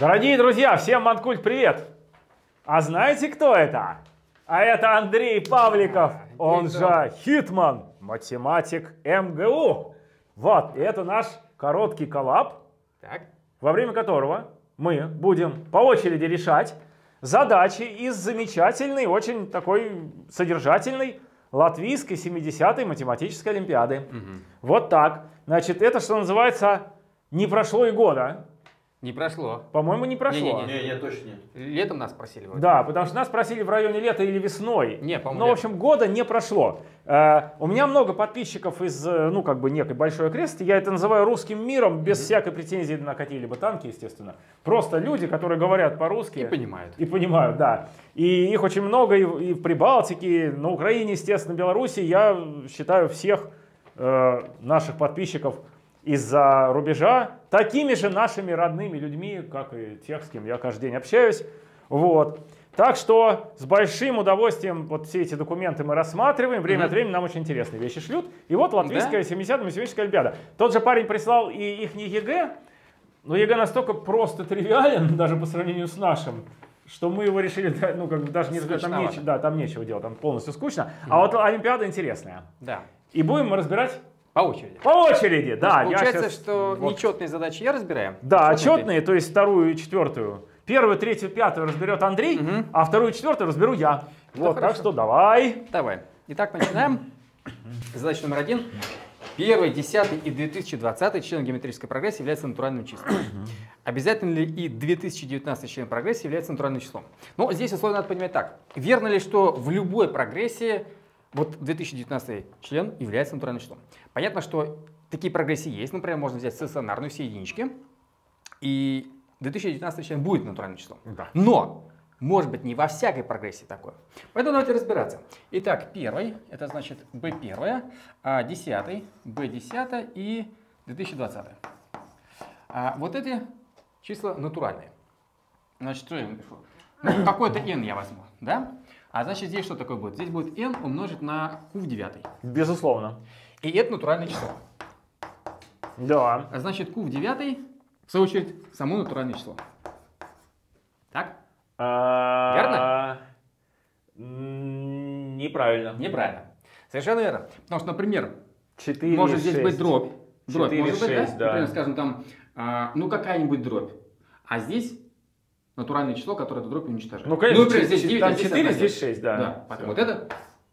Дорогие друзья, всем Маткульт-привет! А знаете, кто это? А это Андрей Павликов, он же Хитман, математик МГУ. Вот, и это наш короткий коллаб, во время которого мы будем по очереди решать задачи из замечательной, очень такой содержательной латвийской 70-й математической олимпиады. Вот так. Значит, это, что называется, не прошло и года. Не прошло. По-моему, не прошло. Не, точно нет. Летом нас просили. Вроде. Да, потому что нас просили в районе лета или весной. Не, по-моему. Но, в общем, года не прошло. У меня много подписчиков из, ну, как бы некой большой окрестности. Я это называю русским миром, без всякой претензии на какие-либо танки, естественно. Просто люди, которые говорят по-русски. И понимают. И понимают, да. И их очень много и в Прибалтике, и на Украине, естественно, Беларуси. Я считаю всех наших подписчиков из-за рубежа такими же нашими родными людьми, как и тех, с кем я каждый день общаюсь. Вот. Так что с большим удовольствием вот все эти документы мы рассматриваем. Время от времени нам очень интересные вещи шлют. И вот латвийская 70-я математическая олимпиада. Тот же парень прислал и их не ЕГЭ, но ЕГЭ настолько просто тривиален, даже по сравнению с нашим, что мы его решили, ну, как бы даже не сказать, там нечего делать, там полностью скучно. А вот олимпиада интересная. Да. И будем мы разбирать... По очереди. По очереди, да. Получается, сейчас... что вот. Нечетные задачи я разбираю. Да, четные, то есть вторую и четвертую. Первую, третью, пятую разберет Андрей, а вторую и четвертую разберу я. Да, вот, хорошо. Так что давай. Давай. Итак, начинаем. Задача номер 1. 1, 10 и 2020 член геометрической прогрессии является натуральным числом. Обязательно ли и 2019 член прогрессии является натуральным числом? Но здесь условно надо понимать так. Верно ли, что в любой прогрессии... Вот 2019 член является натуральным числом. Понятно, что такие прогрессии есть. Например, можно взять стационарную, все единички. И 2019 член будет натуральным числом. Да. Но, может быть, не во всякой прогрессии такое. Поэтому давайте разбираться. Итак, первый, это значит B1, а 10, B10 и 2020. А вот эти числа натуральные. Значит, что я напишу? Ну, какой-то n я возьму, да? А значит, здесь что такое будет? Здесь будет n умножить на q в 9. Безусловно. И это натуральное число. Да. А значит, q в 9, в свою очередь, само натуральное число. Так? Верно? Неправильно. Неправильно. Совершенно верно. Потому что, например, 4, может 6. Здесь быть дробь. Дробь 4, может 6, быть, да? Например, скажем, там, ну какая-нибудь дробь. А здесь... натуральное число, которое эту дробь уничтожает. Ну, конечно, ну, здесь 9, там 4, здесь 6, да. Да. Вот это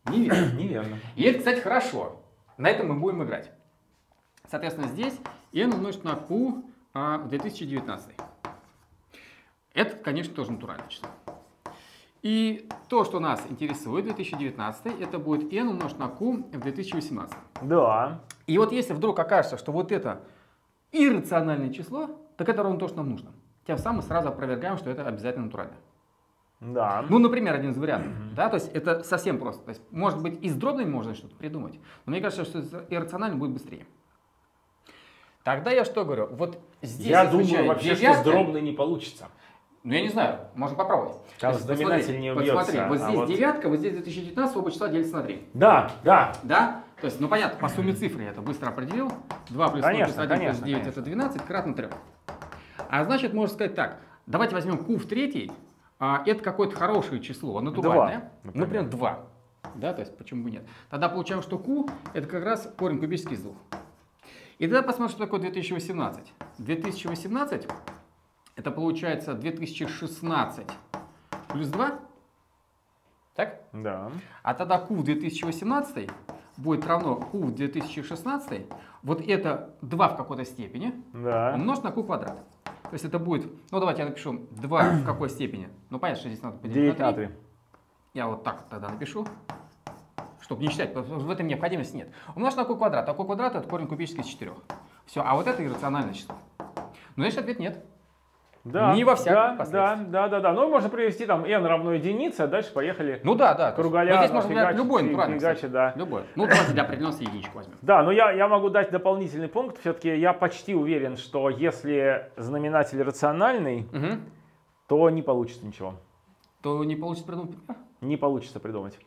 неверно. Неверно. И это, кстати, хорошо. На этом мы будем играть. Соответственно, здесь n умножить на q в 2019. Это, конечно, тоже натуральное число. И то, что нас интересует в 2019, это будет n умножить на q в 2018. Да. И вот если вдруг окажется, что вот это иррациональное число, так это ровно то, что нам нужно. Тем самым сразу опровергаем, что это обязательно натурально. Да. Ну, например, один из вариантов. Да, то есть это совсем просто. То есть, может быть, и с дробными можно что-то придумать. Но мне кажется, что иррационально будет быстрее. Тогда я что говорю? Вот здесь я думаю, вообще, девятка, что с дробной не получится. Ну, я не знаю. Можно попробовать. Сейчас знаменатель не убьется. Вот смотри, вот здесь девятка, вот здесь 2019, оба числа делятся на 3. Да, да. Да? То есть, ну, понятно, по сумме цифры я это быстро определил. 2 плюс 1 плюс 1 плюс 9 это 12, кратно 3. А значит, можно сказать так, давайте возьмем q в 3, это какое-то хорошее число, натуральное, 2, например, 2, да, то есть почему бы нет. Тогда получаем, что q это как раз корень кубический из 2. И тогда посмотрим, что такое 2018. 2018 это получается 2016 плюс 2, так? Да. А тогда q в 2018 будет равно q в 2016, вот это 2 в какой-то степени, умножить на q квадрат. То есть это будет, ну давайте я напишу 2 в какой степени. Ну понятно, что здесь надо поделить на 3. Я вот так вот тогда напишу, чтобы не считать, потому что в этом необходимости нет. Умножить на q квадрат. А q квадрат это корень кубический из 4. Все, а вот это иррациональное число. Ну значит ответ нет. Да, не во всяком последствии. Да. Ну можно привести там n равно единице, а дальше поехали. Ну да. Кругаля, но здесь можно взять любой натуральный. Любой. Ну давайте для определенности единичку возьмем. Да, но я могу дать дополнительный пункт. Все-таки я почти уверен, что если знаменатель рациональный, то не получится ничего. То не получится придумать? Не получится придумать.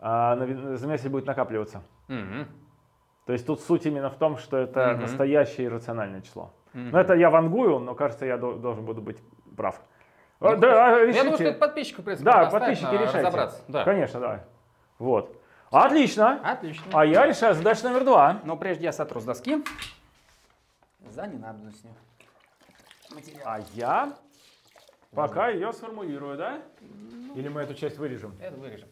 Знаменатель будет накапливаться. То есть тут суть именно в том, что это настоящее иррациональное число. Но это я вангую, но кажется, я должен буду быть прав. Ну, да, я думаю, что это подписчики, в принципе, да, подписчики решают. Да. Конечно, да. Вот. Отлично. Отлично. А я решаю задачу номер 2. Но прежде я сотру с доски за ненадобностью материал. А я пока ее сформулирую, да? Ну, или мы эту часть вырежем? Это вырежем.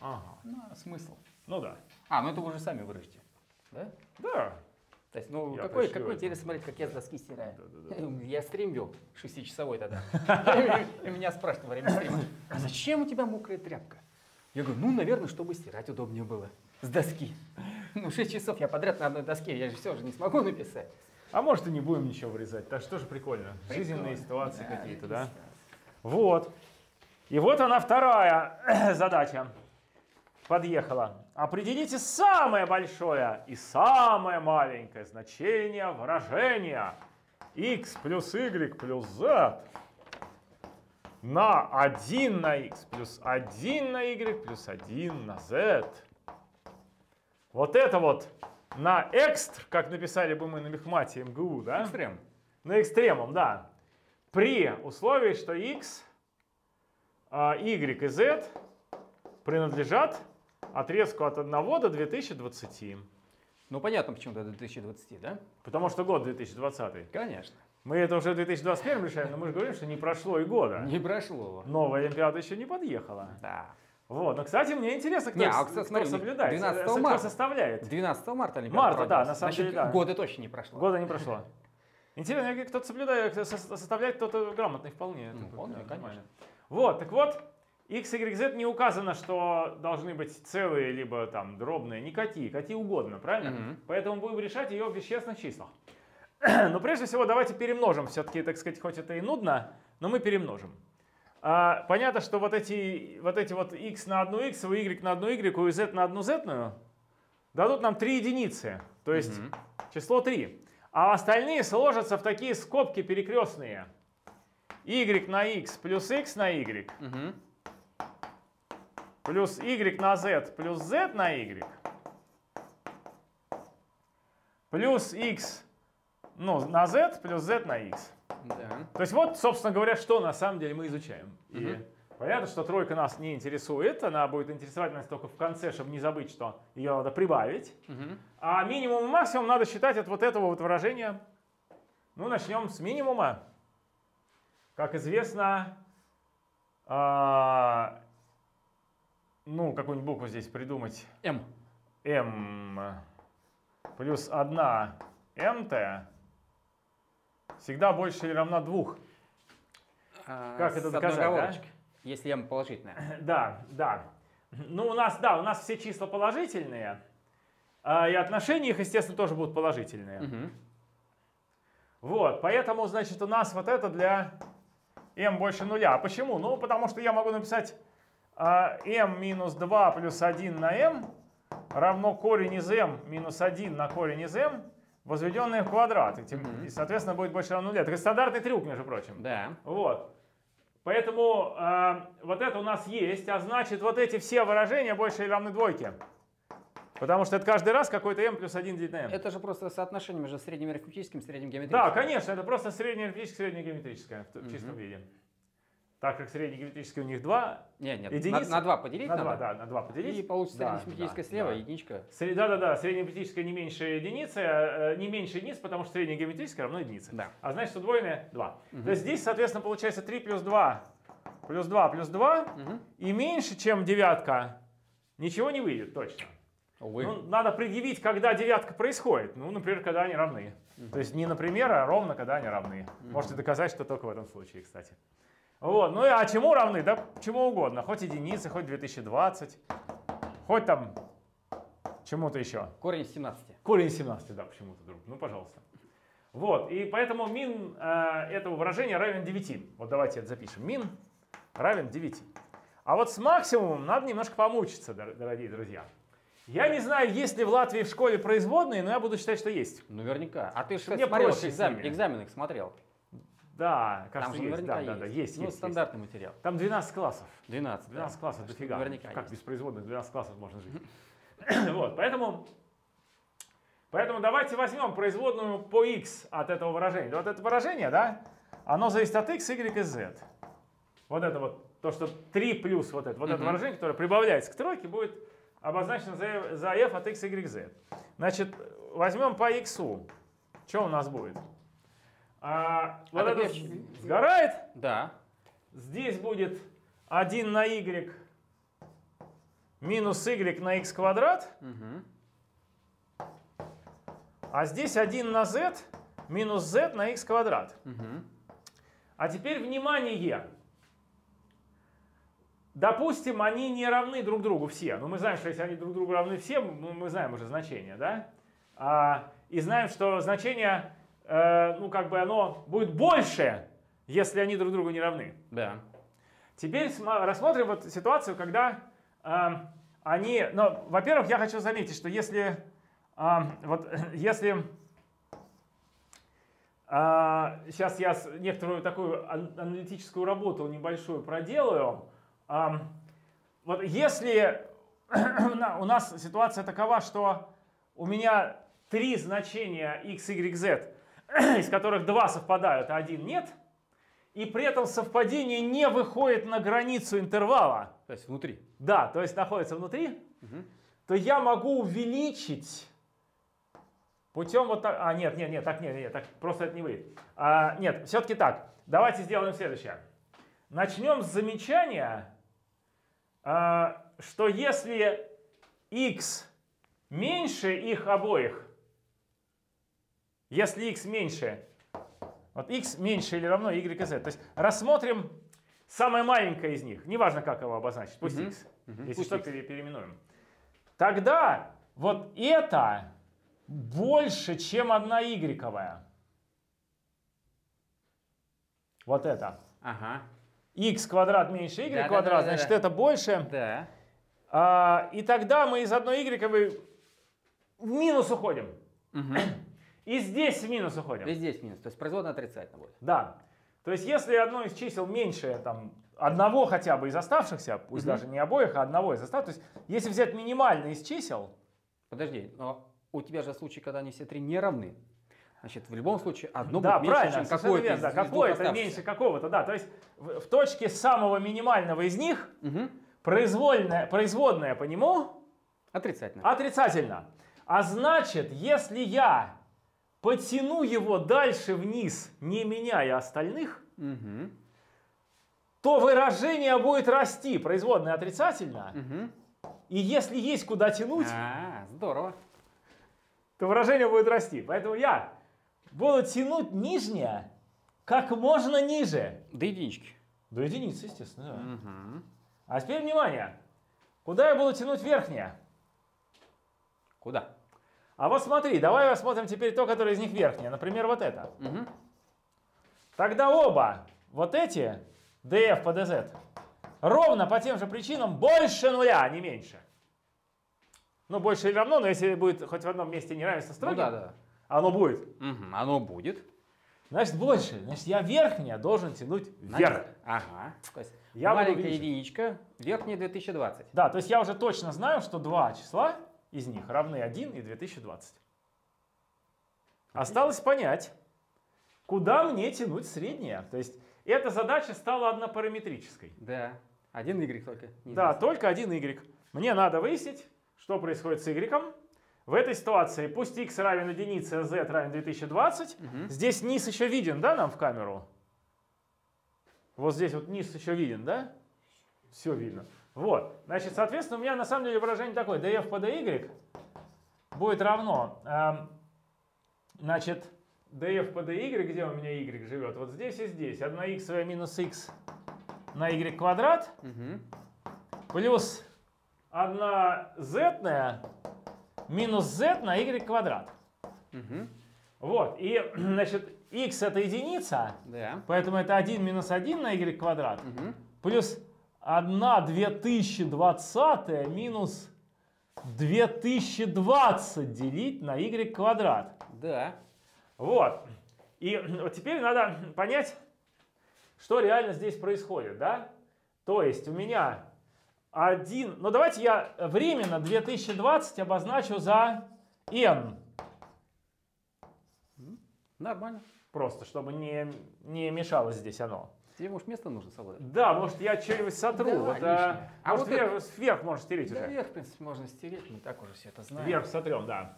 Ага. Ну, смысл. Ну да. А, ну это вы уже сами вырежете. Да? Да. То есть, ну, какой интерес смотреть, как я с доски стираю. Да, да, да. Я стрим вел 6-часовой тогда. И меня спрашивают во время стрима: а зачем у тебя мокрая тряпка? Я говорю, ну, наверное, чтобы стирать удобнее было. С доски. Ну, 6 часов я подряд на одной доске, я же все уже не смогу написать. А может, и не будем ничего вырезать, так что же прикольно. Жизненные ситуации какие-то, да? Вот. И вот она, вторая задача. Подъехала. Определите самое большое и самое маленькое значение выражения x плюс y плюс z на 1 на x плюс 1 на y плюс 1 на z. Вот это вот на экстр, как написали бы мы на Мехмате МГУ, да? Экстрем. На экстремом, да. При условии, что x, y и z принадлежат отрезку от 1 до 2020. Ну, понятно, почему до 2020, да? Потому что год 2020. Конечно. Мы это уже в 2021 решаем, но мы же говорим, что не прошло и года. Не прошло. Новая олимпиада еще не подъехала. Да. Вот. Но, кстати, мне интересно, кто соблюдает. 12 марта. Составляет. 12 марта олимпиада. Марта, да, на самом деле, да. Года точно не прошло. Года не прошло. Интересно, кто-то соблюдает, составляет, кто-то грамотный вполне. Вполне, конечно. Вот, так вот. X, Y, Z не указано, что должны быть целые, либо там дробные, никакие, какие угодно, правильно? Поэтому будем решать ее в вещественных числах. Но прежде всего давайте перемножим, все-таки, так сказать, хоть это и нудно, но мы перемножим. А, понятно, что вот эти X на одну X, Y на одну Y и Z на одну Z дадут нам 3 единицы, то есть число 3. А остальные сложатся в такие скобки перекрестные. Y на X плюс X на Y. Плюс y на z плюс z на y. Плюс x на z плюс z на x. Да. То есть вот, собственно говоря, что на самом деле мы изучаем. И понятно, что тройка нас не интересует. Она будет интересовать нас только в конце, чтобы не забыть, что ее надо прибавить. А минимум и максимум надо считать от вот этого вот выражения. Ну, начнем с минимума. Как известно... Ну, какую-нибудь букву здесь придумать. М. М плюс 1 МТ всегда больше или равна 2. Как это доказать? Да? Если М положительная. Да, да. Ну, у нас все числа положительные. И отношения их, естественно, тоже будут положительные. Вот, поэтому, значит, у нас вот это для М больше нуля. Почему? Ну, потому что я могу написать... m минус 2 плюс 1 на m равно корень из m минус 1 на корень из m, возведенное в квадрат. И, соответственно, будет больше равно нуля. Это стандартный трюк, между прочим. Да. Вот. Поэтому вот это у нас есть, а значит, вот эти все выражения больше или равны двойке. Потому что это каждый раз какой-то m плюс 1 делить на m. Это же просто соотношение между средним арифметическим и средним геометрическим. Да, конечно, это просто среднее арифметическое и среднее геометрическое в чистом виде. Так как средний геометрический у них 2 единицы. На 2 поделить на 2, да, на 2 поделить. И получится арифметическая слева, единичка. Да-да-да, средняя арифметическая не меньше единицы, не меньше единиц, потому что средняя геометрическая равно единице. Да. А значит, удвоенное 2. То есть здесь, соответственно, получается 3 плюс 2, плюс 2, плюс 2. И меньше, чем девятка, ничего не выйдет точно. Ну, надо предъявить, когда девятка происходит. Ну, например, когда они равны. То есть не например, а ровно, когда они равны. Можете доказать, что только в этом случае, кстати. Вот, ну а чему равны? Да чему угодно. Хоть единицы, хоть 2020, хоть там чему-то еще. Корень 17. Корень 17, да, почему-то, друг. Ну, пожалуйста. Вот, и поэтому мин этого выражения равен 9. Вот давайте это запишем. Мин равен 9. А вот с максимумом надо немножко помучиться, дорогие друзья. Я не знаю, есть ли в Латвии в школе производные, но я буду считать, что есть. Наверняка. А ты же смотрел экзамен, их смотрел. Да, кажется, там есть. Да, да, есть. Ну, есть, стандартный есть. Материал. Там 12 классов. 12 да. классов, дофига. Наверняка. Как без производных 12 классов можно жить? Вот, поэтому Поэтому давайте возьмем производную по x от этого выражения. Вот это выражение, да, оно зависит от x, y и z. Вот это вот, то, что 3 плюс вот это, вот это выражение, которое прибавляется к тройке, будет обозначено за f от x, y, z. Значит, возьмем по x. Что у нас будет? Вот это сгорает. Да. Здесь будет 1 на y минус y на x квадрат. А здесь 1 на z минус z на x квадрат. А теперь внимание. Допустим, они не равны друг другу все. Но мы знаем, что если они друг другу равны все, мы знаем уже значение, да? И знаем, что значение, ну как бы оно будет больше, если они друг другу не равны. Да. Теперь рассмотрим вот ситуацию, когда они... Ну, во-первых, я хочу заметить, что если... сейчас я некоторую такую аналитическую работу небольшую проделаю. Вот если у нас ситуация такова, что у меня 3 значения x, y, z, из которых 2 совпадают, а 1 нет, и при этом совпадение не выходит на границу интервала. То есть внутри. Да, то есть находится внутри, то я могу увеличить... Путем вот так... А, нет, нет, нет, так, нет, нет, так просто это не выйдет. Нет, все-таки так. Давайте сделаем следующее. Начнем с замечания, что если x меньше их обоих, если x меньше, вот x меньше или равно y и z, то есть рассмотрим самое маленькое из них, неважно, как его обозначить, пусть x, если что, переименуем. Тогда вот это... больше, чем 1-игрековая. Вот это. Ага. Х квадрат меньше y квадрат, значит, это больше. Да. И тогда мы из 1-игрековой в минус уходим. И здесь в минус уходим. И здесь в минус. То есть производная отрицательная будет. Да. То есть если одно из чисел меньше там, одного хотя бы из оставшихся, пусть даже не обоих, а одного из оставшихся, если взять минимальный из чисел... Подожди, но... У тебя же случай, когда они все 3 не равны. Значит, в любом случае одно будет меньше, чем какое-то. Да, какое-то меньше какого-то, да. То есть в точке самого минимального из них производная по нему отрицательно. А значит, если я потяну его дальше вниз, не меняя остальных, то выражение будет расти, производная отрицательно. И если есть куда тянуть... здорово. То выражение будет расти. Поэтому я буду тянуть нижнее как можно ниже. До единички. До единицы, естественно. Да. А теперь внимание. Куда я буду тянуть верхнее? Куда? А вот смотри, давай рассмотрим теперь то, которое из них верхнее. Например, вот это. Тогда оба вот эти, df по dz, ровно по тем же причинам больше нуля, не меньше. Ну, больше или равно, но если будет хоть в одном месте неравенство строгим, оно будет. Оно будет. Значит, больше. Значит, я верхнее должен тянуть вверх. Ага. То есть я маленькая единичка, верхняя 2020. Да, то есть я уже точно знаю, что 2 числа из них равны 1 и 2020. Осталось понять, куда мне тянуть среднее. То есть эта задача стала однопараметрической. Да, 1y только. Да, только 1y. Мне надо выяснить, что происходит с y. В этой ситуации пусть x равен 1, а z равен 2020. Здесь низ еще виден, да, нам в камеру? Вот здесь вот низ еще виден, да? Все видно. Вот. Значит, соответственно, у меня на самом деле выражение такое. df по dy будет равно. Значит, df по dy, где у меня y живет? Вот здесь и здесь. 1х минус x на y квадрат плюс... 1z минус z на y квадрат. Вот. И, значит, x это единица, поэтому это 1 минус 1 на y квадрат, плюс 1/2020 минус 2020 делить на y квадрат. Да. Вот. И вот теперь надо понять, что реально здесь происходит, да? То есть у меня... 1, ну давайте я временно 2020 обозначу за n. Нормально. Просто, чтобы не мешалось здесь оно. Тебе, может, место нужно собрать? Да, может, я что-нибудь сотру. Да, это, а может, вот вверх можно стереть уже? Вверх, в принципе, можно стереть, мы так уже все это знаем. Вверх сотрем, да.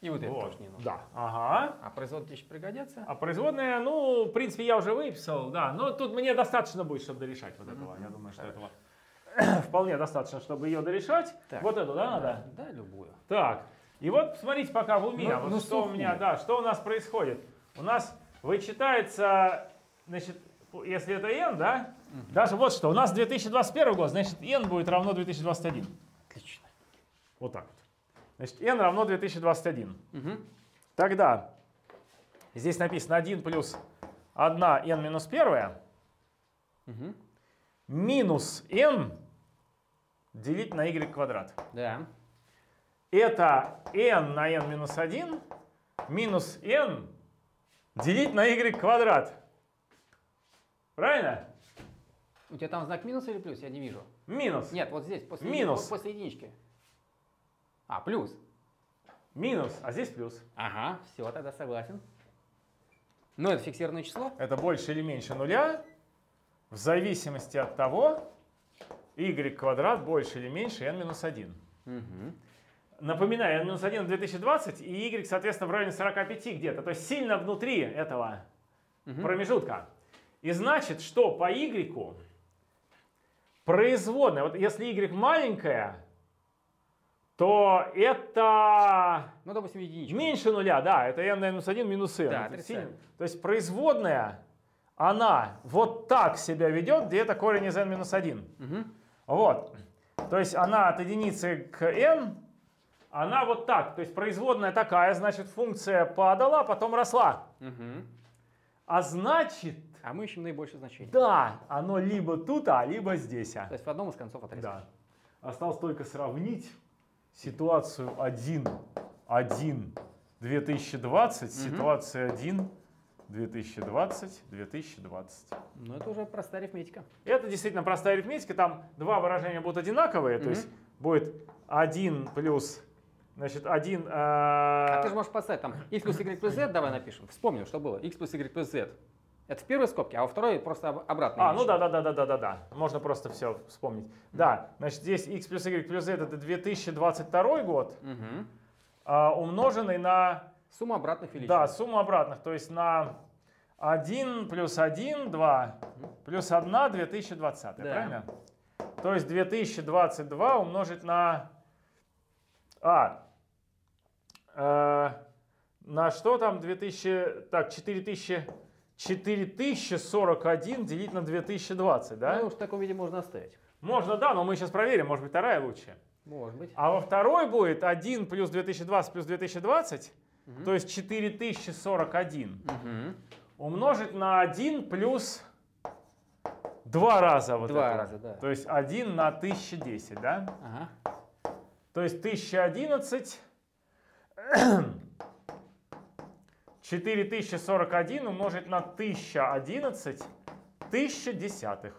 И вот это тоже не нужно. Да. Ага. А производные еще пригодятся? А производные, ну, в принципе, я уже выписал, да. Но тут мне достаточно будет, чтобы дорешать вот этого. Я думаю, что этого вполне достаточно, чтобы ее дорешать. Так. Вот эту, да, надо? Да, любую. Так. И вот, смотрите, пока в уме, вот ну, что у меня, да, что у нас происходит. У нас вычитается, значит, если это n, да, даже вот что, у нас 2021 год, значит, n будет равно 2021. Отлично. Вот так вот. Значит, n равно 2021. Тогда здесь написано 1 плюс 1 n минус 1 минус n делить на y квадрат. Да. Это n на n минус 1 минус n делить на y квадрат. Правильно? У тебя там знак минус или плюс? Я не вижу. Минус. Нет, вот здесь. После минус. После единички. А, плюс. Минус, а здесь плюс. Ага, все, тогда согласен. Ну, это фиксированное число. Это больше или меньше нуля в зависимости от того, y квадрат больше или меньше n минус 1. Напоминаю, n-1 в 2020 и y, соответственно, в районе 45 где-то. То есть сильно внутри этого промежутка. И значит, что по y производная, вот если y маленькая, то это, ну, допустим, единичка, меньше нуля, да, это n-1 минус n. Да, то есть производная, она вот так себя ведет, где это корень из n-1. Вот. То есть она от единицы к n... Она вот так, то есть производная такая, значит, функция падала, потом росла. А значит... А мы ищем наибольшее значение. Да, оно либо тут, а либо здесь. То есть в одном из концов отрезка. Да. Осталось только сравнить ситуацию 1.1.2020, ситуация 1.2020.2020. Ну, это уже простая арифметика. Это действительно простая арифметика. Там два выражения будут одинаковые, то есть будет 1 плюс... Значит, 1... А ты же можешь поставить там x плюс y плюс z, давай напишем. Вспомним, что было. X плюс y плюс z. Это в первой скобке, а во второй просто обратно. А, ну да. Можно просто все вспомнить. Да, значит, здесь x плюс y плюс z это 2022 год, умноженный на... Сумма обратных величин. Да, сумма обратных, то есть на 1 плюс 1, 2, плюс 1, 2020, да. Правильно? То есть 2022 умножить на... на что там 2000, так, 4041 делить на 2020, да? Ну, уж в таком виде можно оставить. Можно, да, но мы сейчас проверим, может быть, вторая лучше. Может быть. А во второй будет 1 плюс 2020 плюс 2020, то есть 4041, умножить на 1 плюс... Два раза вот Два это. Раза, да. То есть 1 на 1010, да? Ага. То есть 1011, 4041 умножить на 1011, 1010.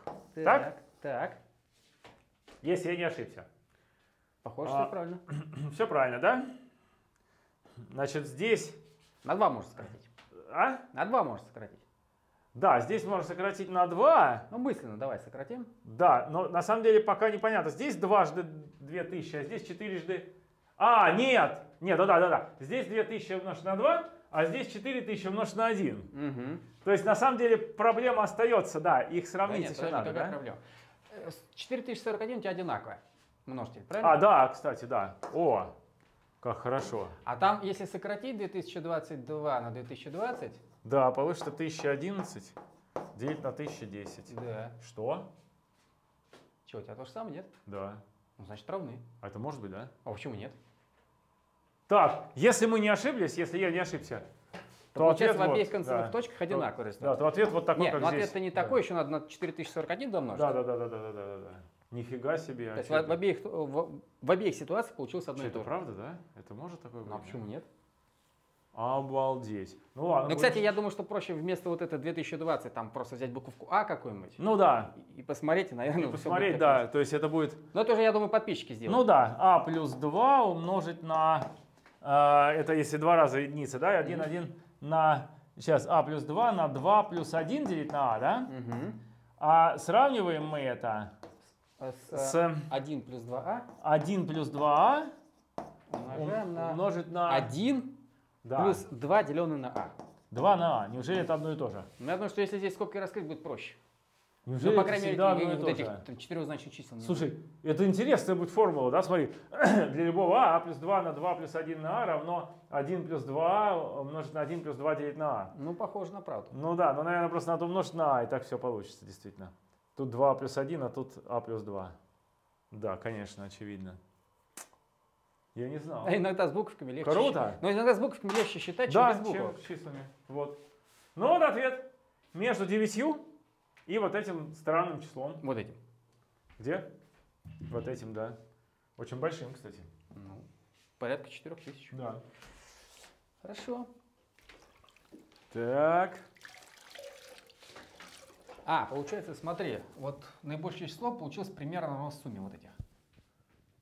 Так? Если я не ошибся. Похоже, что правильно. Все правильно, да? Значит, здесь... На 2 можно сократить. А? На 2 можно сократить. Да, здесь можно сократить на 2. Ну, мысленно давай сократим. Да, но на самом деле пока непонятно. Здесь дважды 2000, а здесь четырежды... А, нет! Нет, да. Здесь 2000 умножить на 2, а здесь 4000 умножить на 1. То есть на самом деле проблема остается, да. Их сравнить еще надо, да? 4041 у тебя одинаково. Множитель, правильно? А, да, кстати, да. О, как хорошо. А там, если сократить 2022 на 2020... Да, получится 1011 делить на 1010. Да. Что? Чего, у тебя то же самое, нет? Да. Ну, значит, равны. А это может быть, да? А почему нет? Так, если мы не ошиблись, если я не ошибся, то ответ в обеих концевых точках одинаковый. Да, то ответ вот такой, как здесь. Нет, но ответ-то не такой, еще надо на 4041 домножить. Да. Нифига себе. То есть в обеих ситуациях получилось одно и то же. Это правда, да? Это может такое быть? А почему нет? Обалдеть. Ну ладно. Ну, кстати, я думаю, что проще вместо вот это 2020 там просто взять буковку А какую-нибудь. Ну да. И посмотреть, наверное, и посмотреть, да. То есть это будет... Ну это уже, я думаю, подписчики сделают. Ну да. А плюс 2 умножить на... это если два раза единица, да? 1, 1 на Сейчас А плюс 2 на 2 плюс 1 делить на А, да? Угу. А сравниваем мы это с 1 плюс 2А. 1 плюс 2А умножить на 1 плюс 2 деленное на А. 2 на А. Неужели это одно и то же? Я думаю, что если здесь скобки раскрыть, будет проще. Неужели, ну, по крайней мере, вот этих четырехзначных чисел. Слушай, это интересная будет формула, да, смотри. Для любого А плюс 2 на 2 плюс 1 на А равно 1 плюс 2 умножить на 1 плюс 2 делить на А. Ну, похоже на правду. Ну да, но, наверное, просто надо умножить на А, и так все получится, действительно. Тут 2 плюс 1, а тут А плюс 2. Да, конечно, очевидно. Я не знал. А иногда с буквами легче. Круто. Но иногда с буквами легче считать, да, чем без букв. Да, с числами. Вот. Ну, вот ответ. Между 9 и вот этим странным числом. Вот этим. Где? Вот этим, да. Очень большим, кстати. Ну, порядка 4000. Да. Хорошо. Так. А, получается, смотри, вот наибольшее число получилось примерно в сумме вот этих.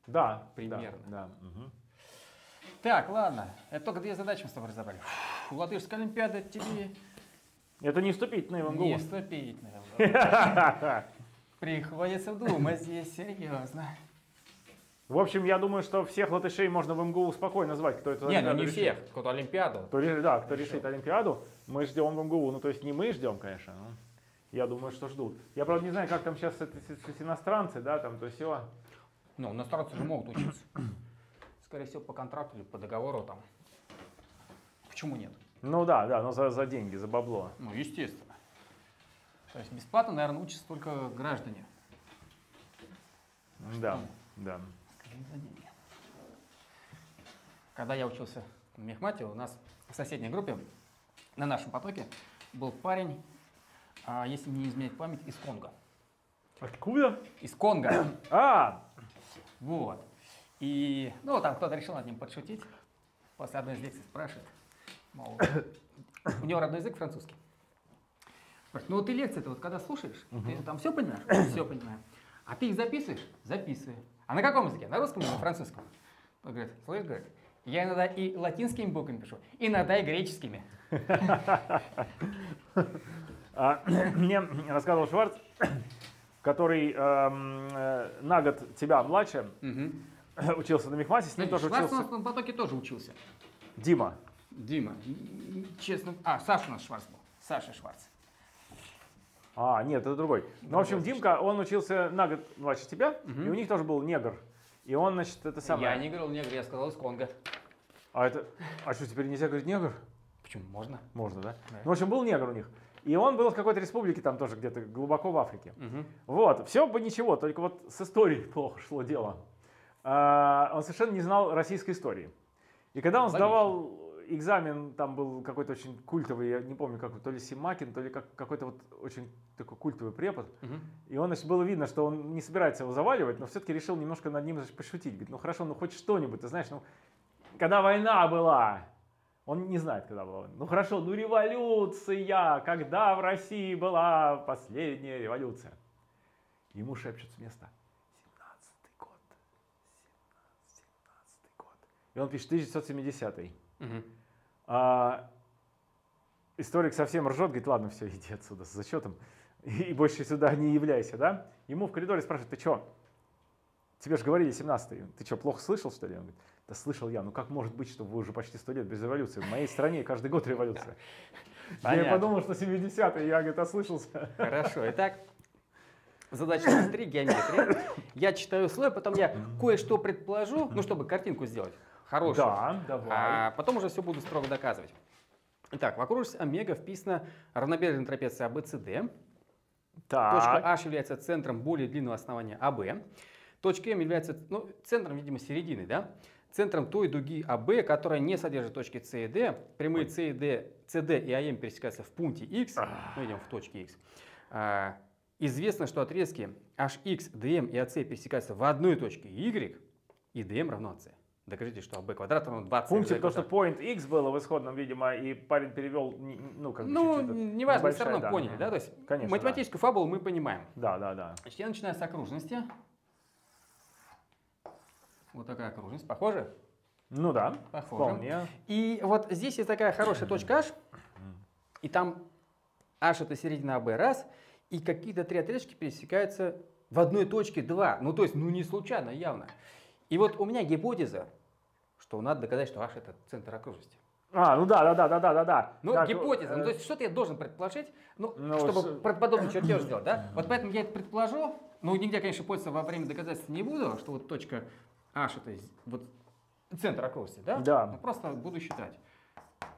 Да. Примерно. Да, да. Угу. Так, ладно. Это только две задачи мы с тобой разобрали. У Латвийской олимпиады тебе... Это не вступительные в МГУ. Не вступительные в МГУ. Приходится думать здесь серьезно. В общем, я думаю, что всех латышей можно в МГУ спокойно звать, кто это олимпиаду. Не, ну не всех, кто-то олимпиаду. Да, кто решит олимпиаду, мы ждем в МГУ. Ну, то есть не мы ждем, конечно, но я думаю, что ждут. Я, правда, не знаю, как там сейчас иностранцы, да, там то сё. Ну, иностранцы же могут учиться. Скорее всего, по контракту или по договору там. Почему нет? Ну да, да, но за деньги, за бабло. Ну, естественно. То есть бесплатно, наверное, учатся только граждане. Да, что? Да. Скорее за деньги. Когда я учился в Мехмате, у нас в соседней группе, на нашем потоке, был парень, если не изменять память, из Конго. Откуда? Из Конго. А! Вот. И, ну, там кто-то решил над ним подшутить. После одной из лекций спрашивает. У него родной язык французский. Ну вот ты лекции-то вот когда слушаешь, ты там все понимаешь? Все понимаю. А ты их записываешь? Записываю. А на каком языке? На русском или на французском? Он говорит, слышь, говорит, я иногда и латинскими буквами пишу, иногда и греческими. Мне рассказывал Шварц, который на год тебя младше, учился на Мехмате, с ним тоже учился. Шварц на потоке тоже учился. Дима, честно... А, Саша у нас Шварц был. Саша Шварц. А, нет, это другой. Ну, в общем, Димка, он учился на год младше тебя, и у них тоже был негр. И он, значит, это самое... Я не говорил негр, я сказал из Конго. А это... А что, теперь нельзя говорить негр? Почему? Можно. Можно, да? Да. Ну, в общем, был негр у них. И он был в какой-то республике там тоже где-то, глубоко в Африке. Вот, все бы ничего, только вот с историей плохо шло дело. Он совершенно не знал российской истории. И когда он сдавал... Экзамен там был какой-то очень культовый, я не помню, как, то ли Симакин, то ли какой-то вот очень такой культовый препод. И он, значит, было видно, что он не собирается его заваливать, но все-таки решил немножко над ним, значит, пошутить. Говорит, ну хорошо, ну хоть что-нибудь, ты знаешь, ну когда война была, он не знает, когда была война. Ну хорошо, ну революция, когда в России была последняя революция. Ему шепчут с места. 17-й год, 17-й год. И он пишет 1970-й. Историк совсем ржет, говорит, ладно, все, иди отсюда с зачетом и больше сюда не являйся, да? Ему в коридоре спрашивают, ты что, тебе же говорили 17-й, ты что, плохо слышал, что ли? Он говорит, да слышал я, ну как может быть, что вы уже почти 100 лет без революции, в моей стране каждый год революция. Я подумал, что 70-й, я, говорит, ослышался. Хорошо, итак, задача 3, геометрия. Я читаю слой, потом я кое-что предположу, ну чтобы картинку сделать. Хорошую. Да, давай. А потом уже все буду строго доказывать. Итак, вокруг омега вписана равнобедренная трапеция ABCD. Точка H является центром более длинного основания AB. Точка M является, ну, центром, видимо, середины, да? Центром той дуги AB, которая не содержит точки C и D. Прямые C и D, CD и AM пересекаются в пункте X, ну, идем в точке X. Известно, что отрезки HX, DM и AC пересекаются в одной точке Y, и DM равно AC. Докажите, что AB квадрат равно 20. Пункте, потому что point x было в исходном, видимо, и парень перевел, ну, как бы, ну, неважно, все равно, да, поняли, да? То есть, конечно, математическую фабулу мы понимаем. Да, да, да. Значит, я начинаю с окружности. Вот такая окружность. Похоже? Ну да, похоже. Вполне. И вот здесь есть такая хорошая точка H. И там h это середина AB раз, и какие-то три отрезки пересекаются в одной точке два. Ну то есть, ну не случайно, явно. И вот у меня гипотеза, что надо доказать, что h это центр окружности. Ну, так, гипотеза. Ну, то есть, что-то я должен предположить, чтобы подобный чертеж сделать, да? Вот поэтому я это предположу. Ну, нигде, конечно, пользоваться во время доказательства не буду, что вот точка h это вот центр окружности, да? Да. Но просто буду считать,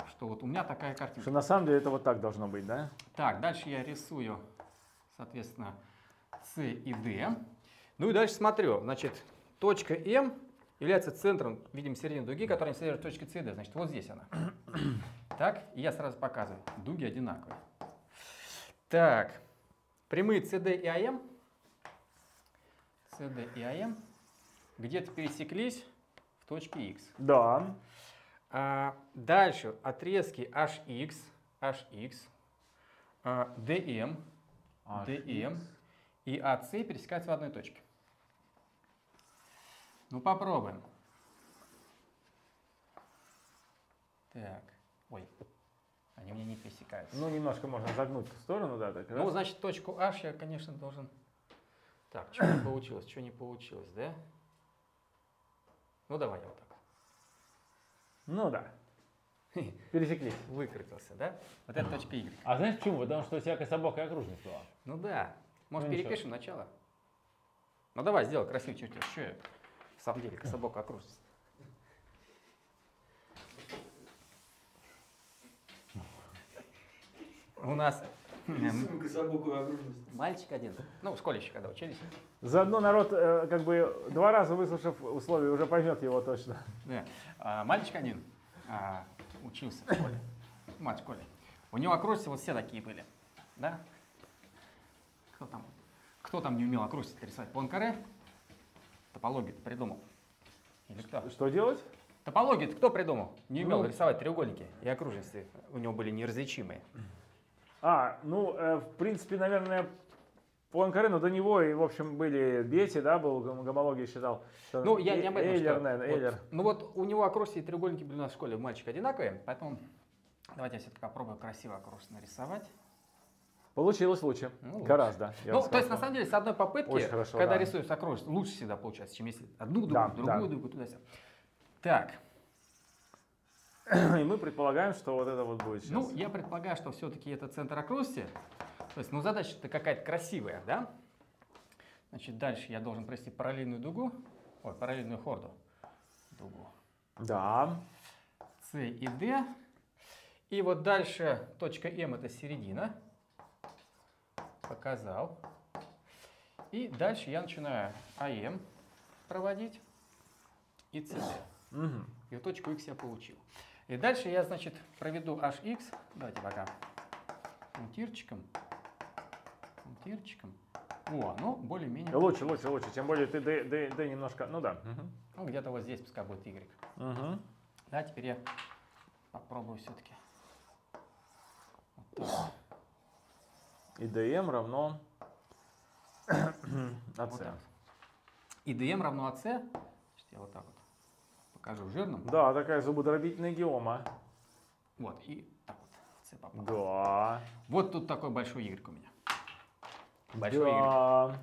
что вот у меня такая картинка. Что на самом деле это вот так должно быть, да? Так, дальше я рисую, соответственно, c и d. Ну и дальше смотрю, значит, точка m является центром, видим, середины дуги, которая содержит точки C и D. Значит, вот здесь она. Так, и я сразу показываю. Дуги одинаковые. Так, прямые CD и AM. CD и AM где-то пересеклись в точке X. Да. А дальше отрезки HX, HX, DM, DM и AC пересекаются в одной точке. Ну, попробуем. Так. Ой, они мне не пересекаются. Ну, немножко можно загнуть в сторону, да? Так, ну, раз. Значит, точку H я, конечно, должен... Так, что не получилось, что не получилось, да? Ну, давай я вот так. Ну, да. Пересеклись. Выкрутился, да? Вот это точка Y. А знаешь, почему? Потому что у тебя кособокая окружность была. Ну, да. Может, перепишем начало? Ну, давай, сделай красивый чертеж. Что я... В самом деле, кособок окружность. У нас мальчик один. Ну, в школе еще когда учились. Заодно народ, как бы, два раза выслушав условия, уже поймет его точно. Да. Мальчик один учился в школе. Мать в школе. У него окружности вот все такие были. Да? Кто там не умел окружность рисовать? Пуанкаре? Топологию-то придумал. Или кто? Что делать? Топологию-то кто придумал? Не умел рисовать треугольники, и окружности у него были неразличимые. В принципе, наверное, Пуанкаре, но до него и, в общем, были Бетти, да, был гомологии считал. Ну, я не об этом. Эйлер, наверное, Эйлер. Ну вот у него окружности и треугольники были у нас в школе, мальчик одинаковые, поэтому давайте я все-таки попробую красиво окружность нарисовать. Получилось лучше. Ну, гораздо. Ну, то есть, на самом деле, с одной попытки, когда рисуешь окружность, лучше всегда получается, чем если одну, другую, туда-сюда. Так. И мы предполагаем, что вот это вот будет сейчас. Ну, я предполагаю, что все-таки это центр окружности. То есть, ну, задача-то какая-то красивая, да? Значит, дальше я должен провести параллельную дугу. Ой, параллельную хорду. Дугу. Да. С и D. И вот дальше точка М — это середина. Показал. И дальше я начинаю АМ проводить и CD. И точку X я получил. И дальше я, значит, проведу HX. Давайте пока пунктирчиком. Пунктирчиком. О, ну, более-менее. Лучше. Тем более ты D немножко, ну да. Ну, где-то вот здесь пускай будет Y. Да, теперь я попробую все-таки. Вот так. И dm равно ac. И dm равно ac. Я вот так вот покажу жирным. Да, такая зубодробительная геома. Вот, и так вот c попал. Да. Вот тут такой большой y у меня. Большой y.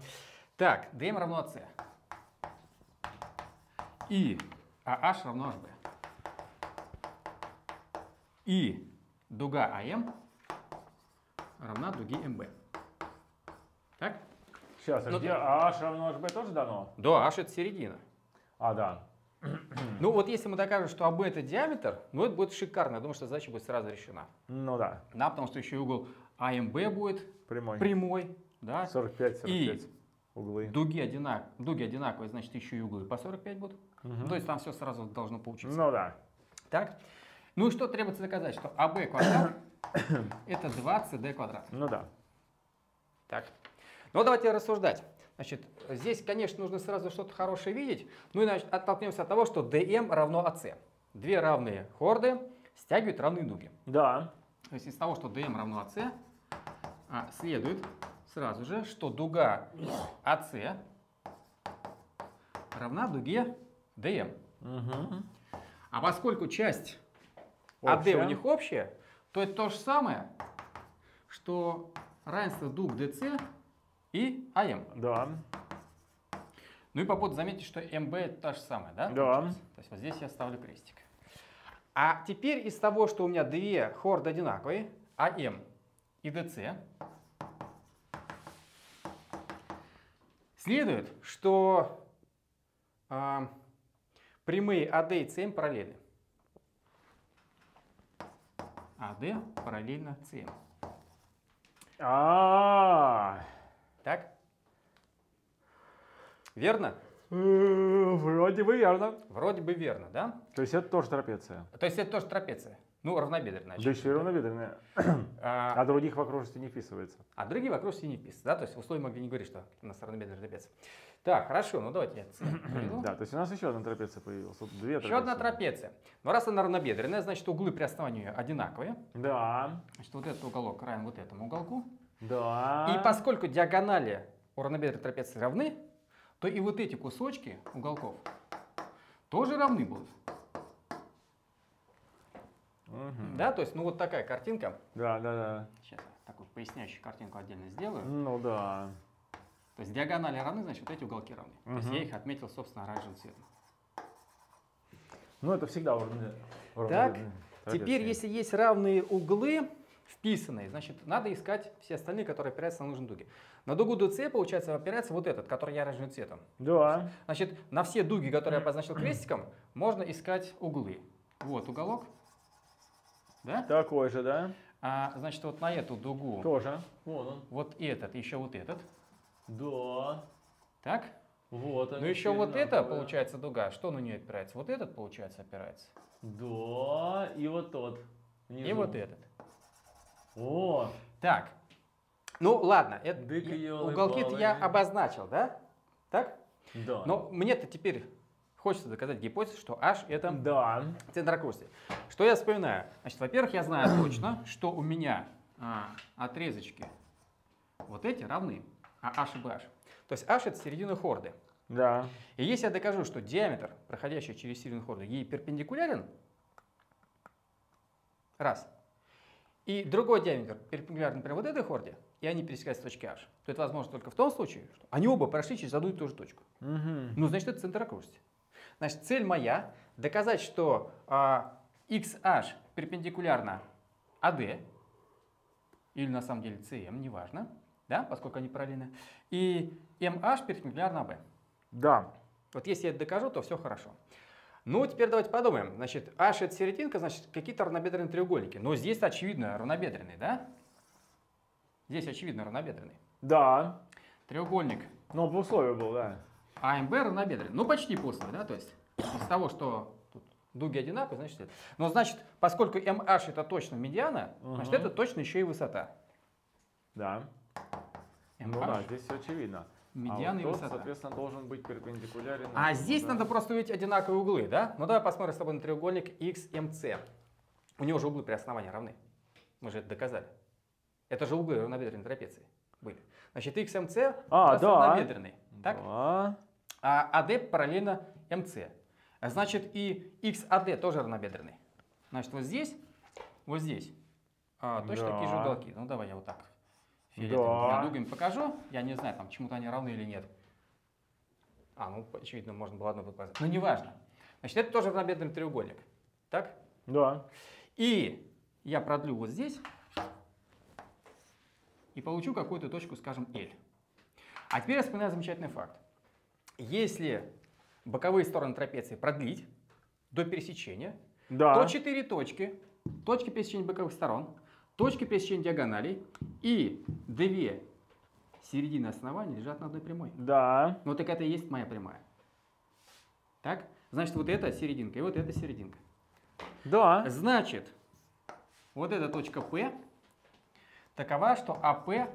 Так, dm равно ac. И h равно hb. И дуга am равна дуги МБ. Так? Сейчас, а где h равно hb тоже дано? Да, h — это середина. А, да. Ну вот если мы докажем, что AB — это диаметр, ну это будет шикарно. Я думаю, что задача будет сразу решена. Ну да. Да, потому что еще и угол АМБ будет прямой, да? 45. И углы. Дуги одинаковые, значит, еще и углы по 45 будут. То есть там все сразу должно получиться. Ну да. Так? Ну и что требуется доказать? Что AB квадрат это 2cd квадрат. Ну да. Так. Ну давайте рассуждать. Значит, здесь, конечно, нужно сразу что-то хорошее видеть. Ну и значит, оттолкнемся от того, что dm равно ac. Две равные хорды стягивают равные дуги. Да. То есть из того, что dm равно ac, следует сразу же, что дуга ac равна дуге dm. А поскольку часть AD у них общая, То это то же самое, что равенство дуг DC и АМ. Да. Ну и по поводу заметьте, что МБ это та же самая, да? Да. Получается? То есть вот здесь я ставлю крестик. А теперь из того, что у меня две хорды одинаковые, АМ и DC, следует, что прямые АД и СМ параллельны. АД параллельно СМ. Так? Верно? Вроде бы верно. Вроде бы верно, да? То есть это тоже трапеция? То есть это тоже трапеция. Ну, равнобедренная. Да еще и равнобедренная. А других в окружности не вписывается. А другие в окружности не вписываются, да? То есть условия могли не говорить, что у нас равнобедренная трапеция. Так, хорошо, ну давайте я проведу. Да, то есть у нас еще одна трапеция появилась. Еще одна трапеция. Но раз она равнобедренная, значит углы при основании одинаковые. Да. Значит вот этот уголок равен вот этому уголку. Да. И поскольку диагонали у равнобедренной трапеции равны, то и вот эти кусочки уголков тоже равны будут. Угу. Да, то есть, ну вот такая картинка. Да, да, да. Сейчас я такую поясняющую картинку отдельно сделаю. Ну да. То есть диагонали равны, значит вот эти уголки равны. Угу. То есть я их отметил, собственно, оранжевым цветом. Ну это всегда уровень. Так, теперь если есть равные углы, вписанные, значит надо искать все остальные, которые опираются на нужные дуги. На дугу ДЦ, получается, опирается вот этот, который я оранжевым цветом. Да. Значит, на все дуги, которые я позначил крестиком, можно искать углы. Вот уголок. Да? Такой же, да? Значит, вот на эту дугу. Тоже. Вот он. Вот этот, еще вот этот. Да. Так? Вот он. Ну еще вот эта, получается, дуга. Что на нее опирается? Вот этот, получается, опирается. Да. И вот тот. Внизу. И вот этот. О. Так. Ну ладно, уголки-то я обозначил, да? Так? Да. Но мне-то теперь хочется доказать гипотезу, что H это центр окружности. Что я вспоминаю? Значит, во-первых, я знаю точно, что у меня отрезочки вот эти равны, а H и BH. То есть H это середина хорды. Да. И если я докажу, что диаметр, проходящий через середину хорды, ей перпендикулярен, раз, и другой диаметр перпендикулярен прямо вот этой хорде, и они пересекаются с точки H, то это возможно только в том случае, что они оба прошли через одну и ту же точку. Угу. Ну, значит, это центр окружности. Значит, цель моя доказать, что XH перпендикулярно AD, или на самом деле CM, неважно, да, поскольку они параллельны, и MH перпендикулярно AB. Да. Вот если я это докажу, то все хорошо. Ну, теперь давайте подумаем. Значит, H это серединка, значит, какие-то равнобедренные треугольники. Но здесь очевидно равнобедренный, да? Здесь очевидно равнобедренный. Да. Треугольник. Ну, по условию был, да. АМБ равнобедренный. Ну, почти после, да, то есть из того, что тут дуги одинаковые, значит, это. Но, значит, поскольку MH это точно медиана, значит, это точно еще и высота. Да. Ну, да, здесь все очевидно. Медиана и высота. Соответственно, должен быть перпендикулярен. А здесь надо просто увидеть одинаковые углы, да? Ну, давай посмотрим с тобой на треугольник XMC. У него же углы при основании равны. Мы же это доказали. Это же углы равнобедренной трапеции были. Значит, XMC равнобедренный. Так? Да. А АД параллельно МЦ. Значит, и XAD тоже равнобедренный. Значит, вот здесь точно такие же уголки. Ну, давай я вот так дугами покажу. Я не знаю, там чему-то они равны или нет. А, ну, очевидно, можно было одну показать. Но не важно. Значит, это тоже равнобедренный треугольник. Так? Да. И я продлю вот здесь и получу какую-то точку, скажем, L. А теперь я вспоминаю замечательный факт. Если боковые стороны трапеции продлить до пересечения, то 4 точки, точки пересечения боковых сторон, точки пересечения диагоналей и 2 середины основания лежат на одной прямой. Да. Ну так это и есть моя прямая. Так? Значит, вот эта серединка и вот эта серединка. Да. Значит, вот эта точка P такова, что AP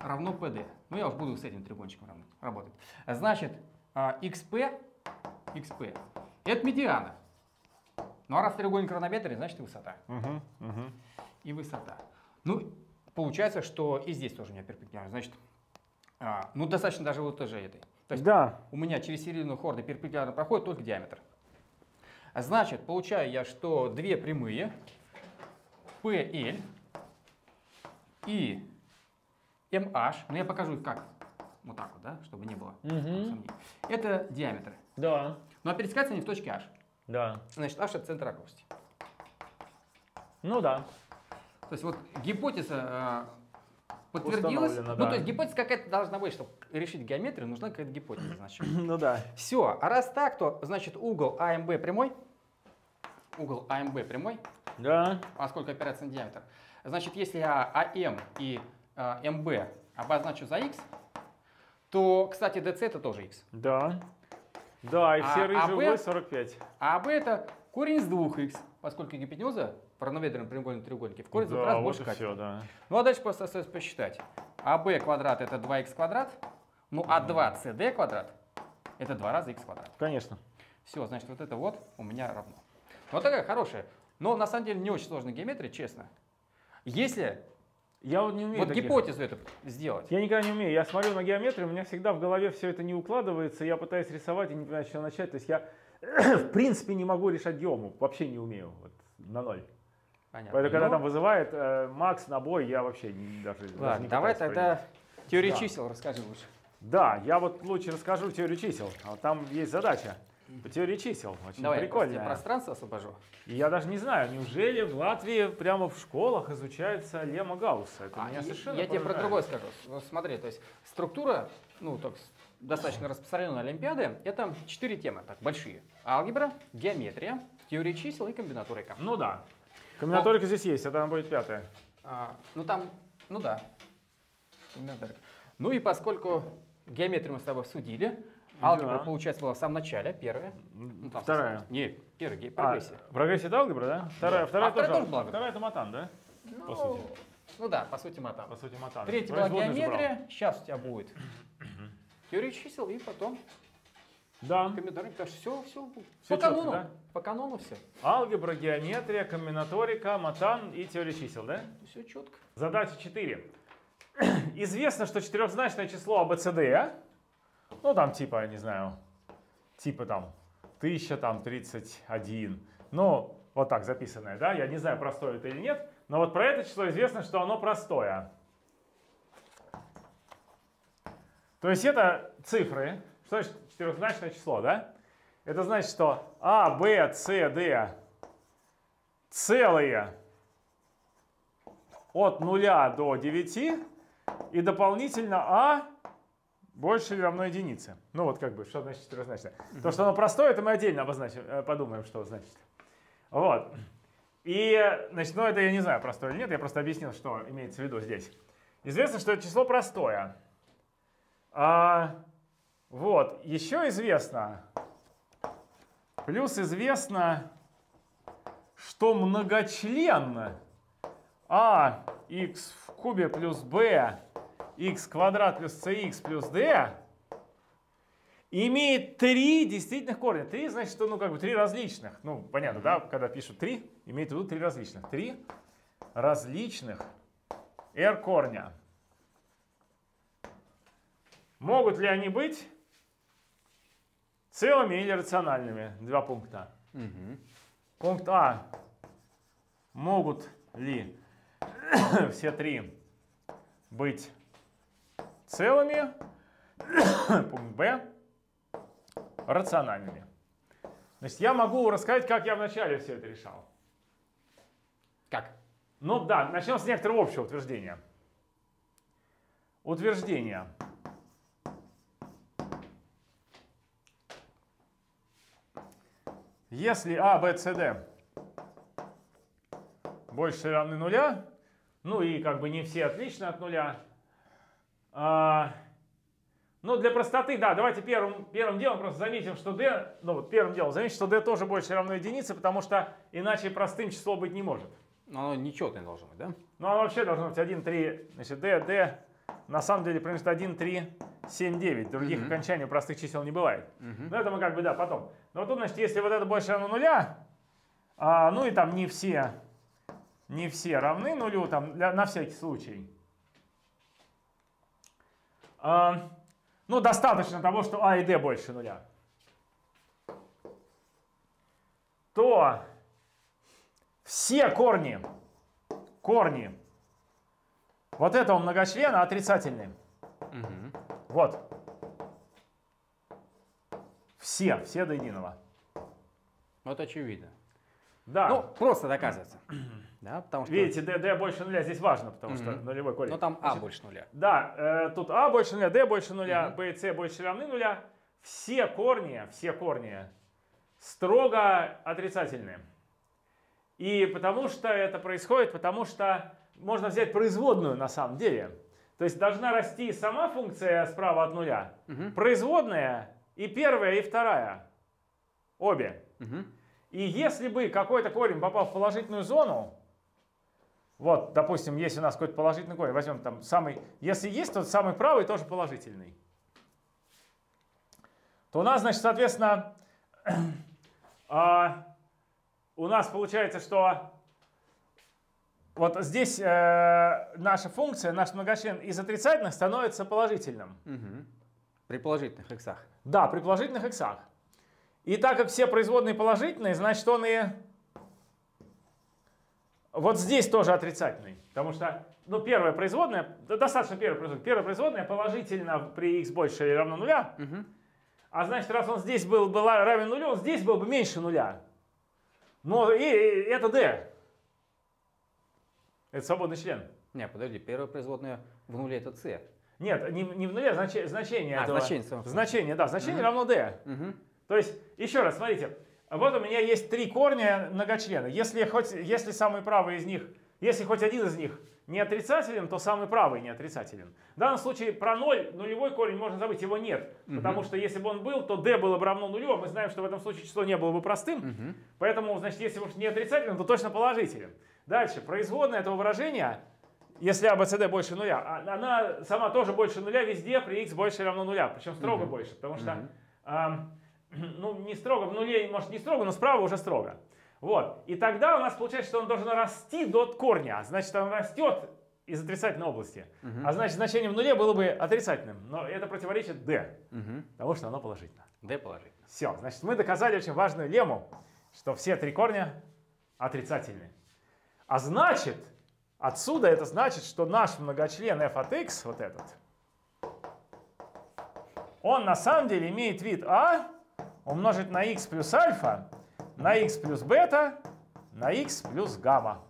равно PD. Ну, я уж буду с этим треугольничком работать. Значит, XP, это медиана. Ну, а раз треугольник равнобедренный, значит и высота. И высота. Ну, получается, что и здесь тоже у меня перпендикулярно. Значит, ну, достаточно даже вот тоже этой. То есть у меня через середину хорды перпендикулярно проходит только диаметр. Значит, получаю я, что две прямые PL и MH. Но я покажу их как. Вот так вот, да? Чтобы не было сомнений. Это диаметры. Да. Но пересекаются они в точке H. Да. Значит, H — это центр окружности. Ну да. То есть вот гипотеза подтвердилась. Да. Ну то есть гипотеза какая-то должна быть, чтобы решить геометрию, нужна какая-то гипотеза, значит. Ну да. Все. А раз так, то значит угол АМБ прямой. Угол АМБ прямой. Да. А сколько опирается на диаметр? Значит, если я АМ и МБ обозначу за Х, то, кстати, ДЦ — это тоже Х. Да. Да, и все рыжие 45. А АБ — это корень из 2х, поскольку гипотенуза в равноведренном треугольном треугольнике в корень да, вот больше все, да. Ну а дальше просто остается посчитать. АБ квадрат — это 2х квадрат, ну а 2СД квадрат — это 2 раза х квадрат. Конечно. Все, значит, вот это вот у меня равно. Вот такая хорошая, но на самом деле не очень сложная геометрия, честно. Если... Я вот не умею вот гипотезу эту сделать. Я никогда не умею. Я смотрю на геометрию, у меня всегда в голове все это не укладывается. Я пытаюсь рисовать и не понимаю, с чего начать. То есть я в принципе не могу решать геому. Вообще не умею. Вот, на ноль. Понятно. Поэтому когда там вызывает Макс на бой, я вообще даже не давай тогда теорию чисел расскажи лучше. Да, я вот лучше расскажу теорию чисел. А вот там есть задача. По теории чисел. Очень прикольно. Я пространство освобожу. Я даже не знаю, неужели в Латвии прямо в школах изучается лемма Гаусса? Это меня совершенно я тебе про другое скажу. Смотри, то есть структура, ну, так, достаточно распространенная олимпиады, это 4 темы, так, большие. Алгебра, геометрия, теория чисел и комбинаторика. Ну да. Комбинаторика здесь есть, а там будет 5-я. Ну там, ну да. Комбинаторика. Ну и поскольку геометрию мы с тобой судили, алгебра, получается, была в самом начале, первая. Ну, там, вторая. Не, первая, прогрессия. Прогрессия — это алгебра, да? Вторая, вторая тоже алгебра. Вторая — это матан, да? Ну, по сути. Ну да, по сути матан. По сути матан. Третья была геометрия, сейчас у тебя будет теория чисел и потом комбинаторика. Потому что все по канону, да? По канону все. Алгебра, геометрия, комбинаторика, матан и теория чисел, да? Все четко. Задача 4. Известно, что четырехзначное число ABCD, ну там типа, не знаю, типа там 1031, ну вот так записанное, да, я не знаю, простое это или нет, но вот про это число известно, что оно простое. То есть это цифры, что значит четырехзначное число, да? Это значит, что А, Б, С, Д целые от 0 до 9 и дополнительно А больше или равно единице. Ну вот как бы, что значит четырехзначное. То, что оно простое, это мы отдельно обозначим, подумаем, что значит. Вот. И, значит, ну это я не знаю, простое или нет, я просто объяснил, что имеется в виду здесь. Известно, что это число простое. Вот. Еще известно, плюс известно, что многочлен ax в кубе плюс b x квадрат плюс cx плюс d имеет 3 действительных корня. 3 значит, что, ну, как бы 3 различных. Ну, понятно, да, когда пишут 3, имеет в виду 3 различных. 3 различных r корня. Могут ли они быть целыми или рациональными? Два пункта. Пункт А. Могут ли все 3 быть целыми, пункт Б, рациональными. Значит, я могу рассказать, как я вначале все это решал. Как? Ну да, начнем с некоторого общего утверждения. Утверждение. Если А, Б, С, Д больше равны 0, ну и как бы не все отлично от 0, ну, для простоты, да, давайте первым делом просто заметим, что d, ну вот первым делом заметим, что d тоже больше равно единице, потому что иначе простым число быть не может. Но оно нечетное должно быть, да? Ну, оно вообще должно быть 1, 3, значит, d, d, на самом деле, примерно 1, 3, 7, 9. Других окончаний у простых чисел не бывает. Но это мы как бы, да, потом. Но вот тут, значит, если вот это больше равно 0, ну и там не все равны 0, там, на всякий случай. Ну, достаточно того, что А и Д больше 0. То все корни корни вот этого многочлена отрицательные. Угу. Вот. Все до единого. Вот очевидно. Да. Ну, просто доказывается. Да, потому что... Видите, d больше нуля здесь важно, потому что нулевой корень. Но там a больше нуля. Да, тут a больше нуля, d больше нуля, b и c больше равны нуля. Все корни строго отрицательные. И потому что это происходит, потому что можно взять производную на самом деле. То есть должна расти сама функция справа от нуля, производная и первая, и вторая. Обе. И если бы какой-то корень попал в положительную зону, вот, допустим, если у нас какой-то положительный корень, возьмем там самый, если есть, то самый правый тоже положительный, то у нас, значит, соответственно, у нас получается, что вот здесь наша функция, наш многочлен из отрицательных становится положительным. При положительных иксах. Да, при положительных иксах. И так как все производные положительные, значит, он и вот здесь тоже отрицательный. Потому что, ну, первая производная, достаточно первая производная положительна при х больше или равно нуля. А значит, раз он здесь был равен нулю, он здесь был бы меньше нуля. Но и это d. Это свободный член. Не, подожди, первая производная в нуле — это c. Нет, не в нуле, значение этого. Значение, да, значение равно d. То есть, еще раз, смотрите, вот у меня есть три корня многочлена. Если самый правый из них, если хоть один из них не отрицателен, то самый правый не отрицателен. В данном случае про нулевой корень можно забыть, его нет. Потому что если бы он был, то d было бы равно нулю, а мы знаем, что в этом случае число не было бы простым. Поэтому, значит, если уж не отрицателен, то точно положителен. Дальше, производная этого выражения, если a, b, c, d больше нуля, она сама тоже больше нуля везде при x больше равно нуля. Причем строго больше, потому что... Ну, не строго, в нуле, может, не строго, но справа уже строго. Вот. И тогда у нас получается, что он должен расти до корня. Значит, он растет из отрицательной области. А значит, значение в нуле было бы отрицательным. Но это противоречит d, потому что оно положительно. D положительно. Все. Значит, мы доказали очень важную лему, что все три корня отрицательны. А значит, отсюда это значит, что наш многочлен f от x, вот этот, он на самом деле имеет вид a умножить на x плюс альфа, на x плюс бета, на x плюс гамма.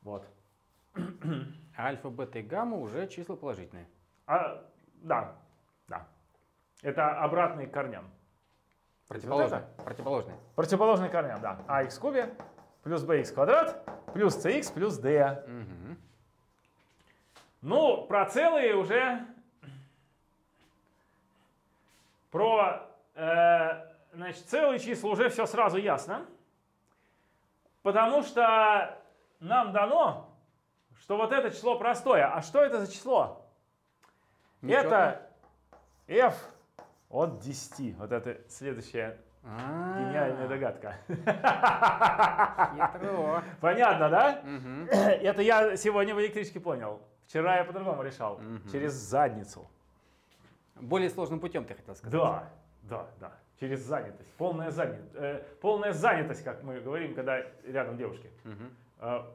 Вот. Альфа, бета и гамма уже числа положительные. Да. Это обратные к корням. Противоположные. Противоположные корням, да. Ax в кубе плюс bx квадрат плюс cx плюс d. Ну, про целые уже... Про значит, целые числа уже все сразу ясно, потому что нам дано, что вот это число простое. А что это за число? Ничего. Это f от 10. Вот это следующая гениальная догадка. Хитро. Понятно, да? Это я сегодня в электричке понял. Вчера я по-другому решал. Через задницу. Более сложным путем, ты хотел сказать. Да. Через занятость. Полная занятость, как мы говорим, когда рядом девушки.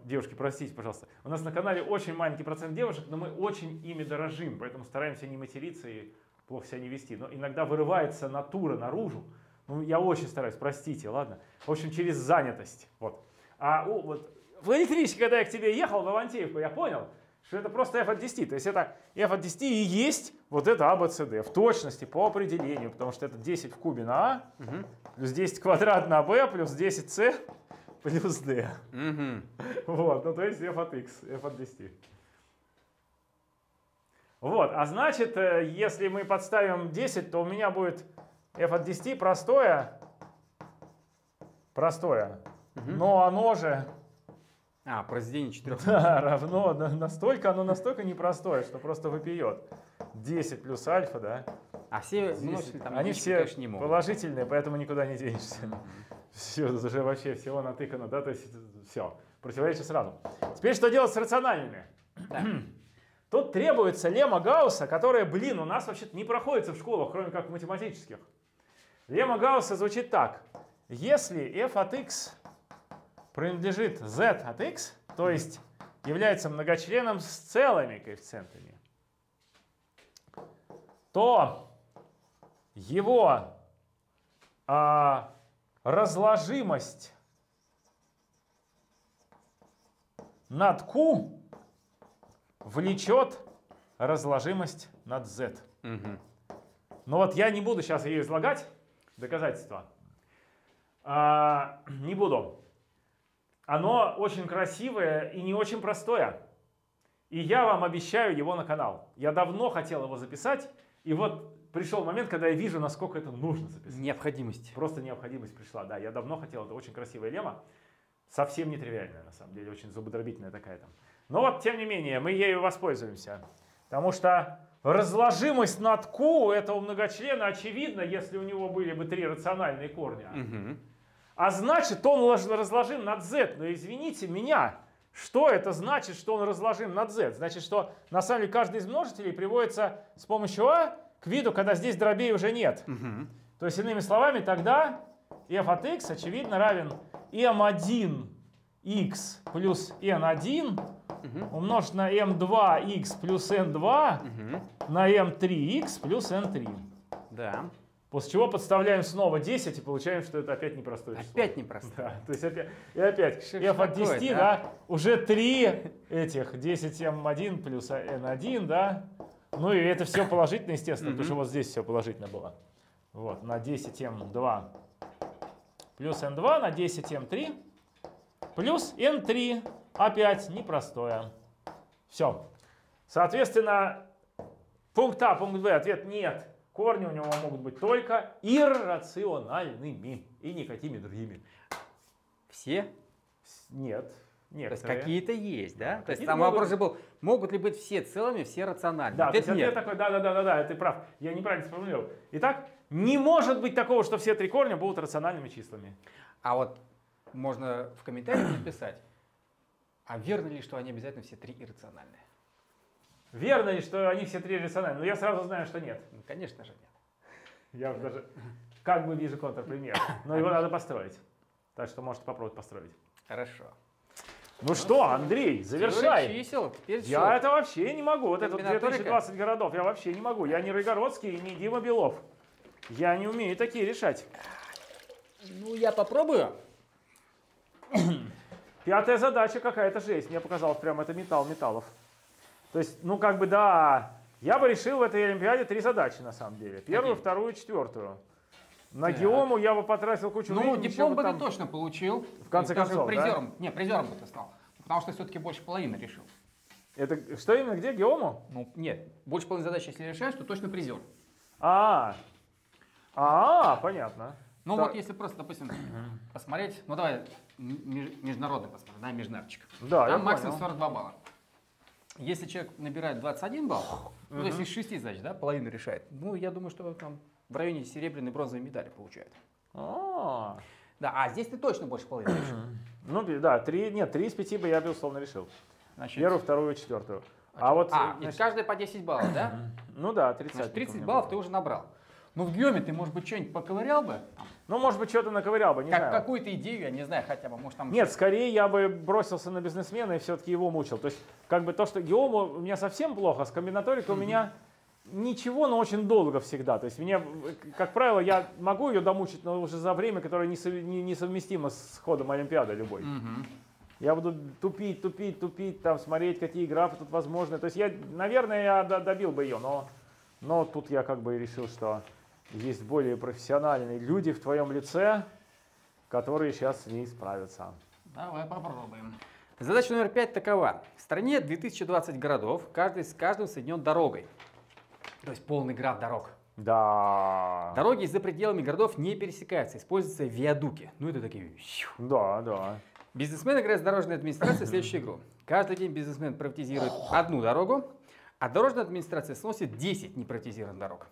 Девушки, простите, пожалуйста. У нас на канале очень маленький процент девушек, но мы очень ими дорожим, поэтому стараемся не материться и плохо себя не вести. Но иногда вырывается натура наружу. Ну, я очень стараюсь, простите, ладно. В общем, через занятость. Вот. Вот в электричке, когда я к тебе ехал в Авантеевку, я понял, что это просто f от 10. То есть это f от 10 и есть вот это a, b, c, d. В точности, по определению. Потому что это 10 в кубе на a, плюс 10 квадрат на b, плюс 10c, плюс d. Вот, ну то есть f от x, f от 10. Вот, а значит, если мы подставим 10, то у меня будет f от 10 простое, но оно же... произведение четырех. Да, равно, настолько оно настолько непростое, что просто вопиет. 10 плюс альфа, да? А все множители, там, они все, конечно, не могут. Положительные, поэтому никуда не денешься. Все, уже вообще всего натыкано, да? То есть все, противоречие сразу. Теперь что делать с рациональными? Да. Тут требуется лемма Гаусса, которая, блин, у нас вообще-то не проходится в школах, кроме как в математических. Лемма Гаусса звучит так. Если f от x принадлежит z от x, то есть является многочленом с целыми коэффициентами, то его разложимость над Q влечет разложимость над Z. Угу. Но вот я не буду сейчас ее излагать, доказательства. Не буду. Оно очень красивое и не очень простое. И я вам обещаю его на канал. Я давно хотел его записать, и вот пришел момент, когда я вижу, насколько это нужно записать. Необходимость. Просто необходимость пришла, да. Я давно хотел, это очень красивая лема. Совсем нетривиальная, на самом деле, очень зубодробительная такая там. Но вот, тем не менее, мы ею воспользуемся. Потому что разложимость над Q у этого многочлена очевидна, если у него были бы три рациональные корня. Угу. А значит, он разложим над Z. Но извините меня, что это значит, что он разложим над Z? Значит, что на самом деле каждый из множителей приводится с помощью А к виду, когда здесь дробей уже нет. Угу. То есть, иными словами, тогда f от x, очевидно, равен m1x плюс n1 умножить на m2x плюс n2 на m3x плюс n3. Да. После чего подставляем снова 10 и получаем, что это опять непростое число. Опять непростое. Да, то есть опять, и опять f от 10, да, уже 3 этих, 10m1 плюс n1, да. Ну и это все положительно, естественно, потому что вот здесь все положительно было. Вот, на 10m2 плюс n2 на 10m3 плюс n3. Опять непростое. Все. Соответственно, пункт А, пункт Б, ответ нет. Корни у него могут быть только иррациональными и никакими другими. Все? Нет. Некоторые. То есть какие-то есть, да? То есть там могут... вопрос же был, могут ли быть все целыми, все рациональными? Да, ответ такой, да, ты прав, я неправильно сформулировал. Итак, не может быть такого, что все три корня будут рациональными числами. А вот можно в комментариях написать, а верно ли, что они обязательно все три иррациональные? Верно ли, что они все три иррациональные? Но я сразу знаю, что нет. Ну, конечно же нет. Я даже как бы вижу контрпример, но его надо построить. Так что можете попробовать построить. Хорошо. Ну что, Андрей, завершай. Чисел, я это вообще не могу. Вот это 2020 городов я вообще не могу. Я не Райгородский и не Дима Белов. Я не умею такие решать. Ну, я попробую. Пятая задача какая-то жесть. Мне показалось, прям это металл металлов. То есть, ну как бы да, я бы решил в этой олимпиаде три задачи на самом деле. Первую, вторую, четвертую. На геому я бы потратил кучу времени. Ну, диплом бы ты точно получил. В конце концов, призером. Да? Не, призером бы ты стал. Потому что все-таки больше половины решил. Это что именно? Где? Геому? Ну, нет. Больше половины задач, если решаешь, то точно призер. Понятно. Ну вот если просто, допустим, посмотреть, ну давай международный посмотрим, да, межнарчик. Да, там максимум 42 балла. Если человек набирает 21 балл, ну, то есть из 6 задач, да, половину решает, ну я думаю, что там в районе серебряной бронзовой медали получает. Да, а здесь ты точно больше половины решил. Ну да, 3 из 5 бы я безусловно решил. Первую, вторую, четвертую. А вот каждая по 10 баллов, да? Ну да, 30. 30 баллов ты уже набрал. Ну в геоме ты, может быть, что-нибудь поковырял бы? Ну, может быть, что-то наковырял бы, не знаю. Какую-то идею, я не знаю, хотя бы, может там... Нет, скорее я бы бросился на бизнесмена и все-таки его мучил. То есть, как бы то, что геому у меня совсем плохо, с комбинаторикой у меня ничего, но очень долго всегда. То есть, меня, как правило, я могу ее домучить, но уже за время, которое несовместимо с ходом олимпиады любой. Я буду тупить, там, смотреть, какие графы тут возможны. То есть, я, наверное, я добил бы ее, но тут я как бы и решил, что... Есть более профессиональные люди в твоем лице, которые сейчас с ней справятся. Давай попробуем. Задача номер 5 такова. В стране 2020 городов, каждый с каждым соединен дорогой. То есть полный граф дорог. Да. Дороги за пределами городов не пересекаются, используются виадуки. Ну это такие... Да, да. Бизнесмен играет с дорожной администрацией следующую игру. Каждый день бизнесмен приватизирует одну дорогу, а дорожная администрация сносит 10 неприватизированных дорог.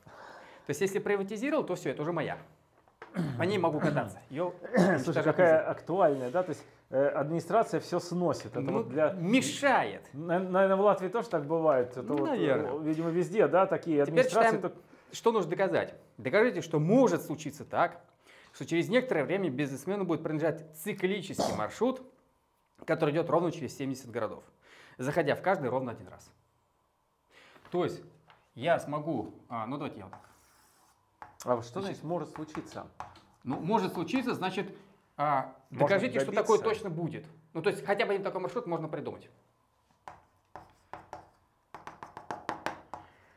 То есть, если приватизировал, то все, это уже моя. По ней могу кататься. Слушай, какая актуальная, да? То есть, администрация все сносит. Это ну, вот для... Мешает. Наверное, в Латвии тоже так бывает. Это ну, вот, наверное. Видимо, везде, да, такие администрации. Теперь считаем, что нужно доказать? Докажите, что может случиться так, что через некоторое время бизнесмену будет принадлежать циклический маршрут, который идет ровно через 70 городов, заходя в каждый ровно один раз. То есть я смогу... ну давайте я вот так. А что значит может случиться? Ну, может случиться, значит, докажите, что такое точно будет. Ну, то есть хотя бы один такой маршрут можно придумать.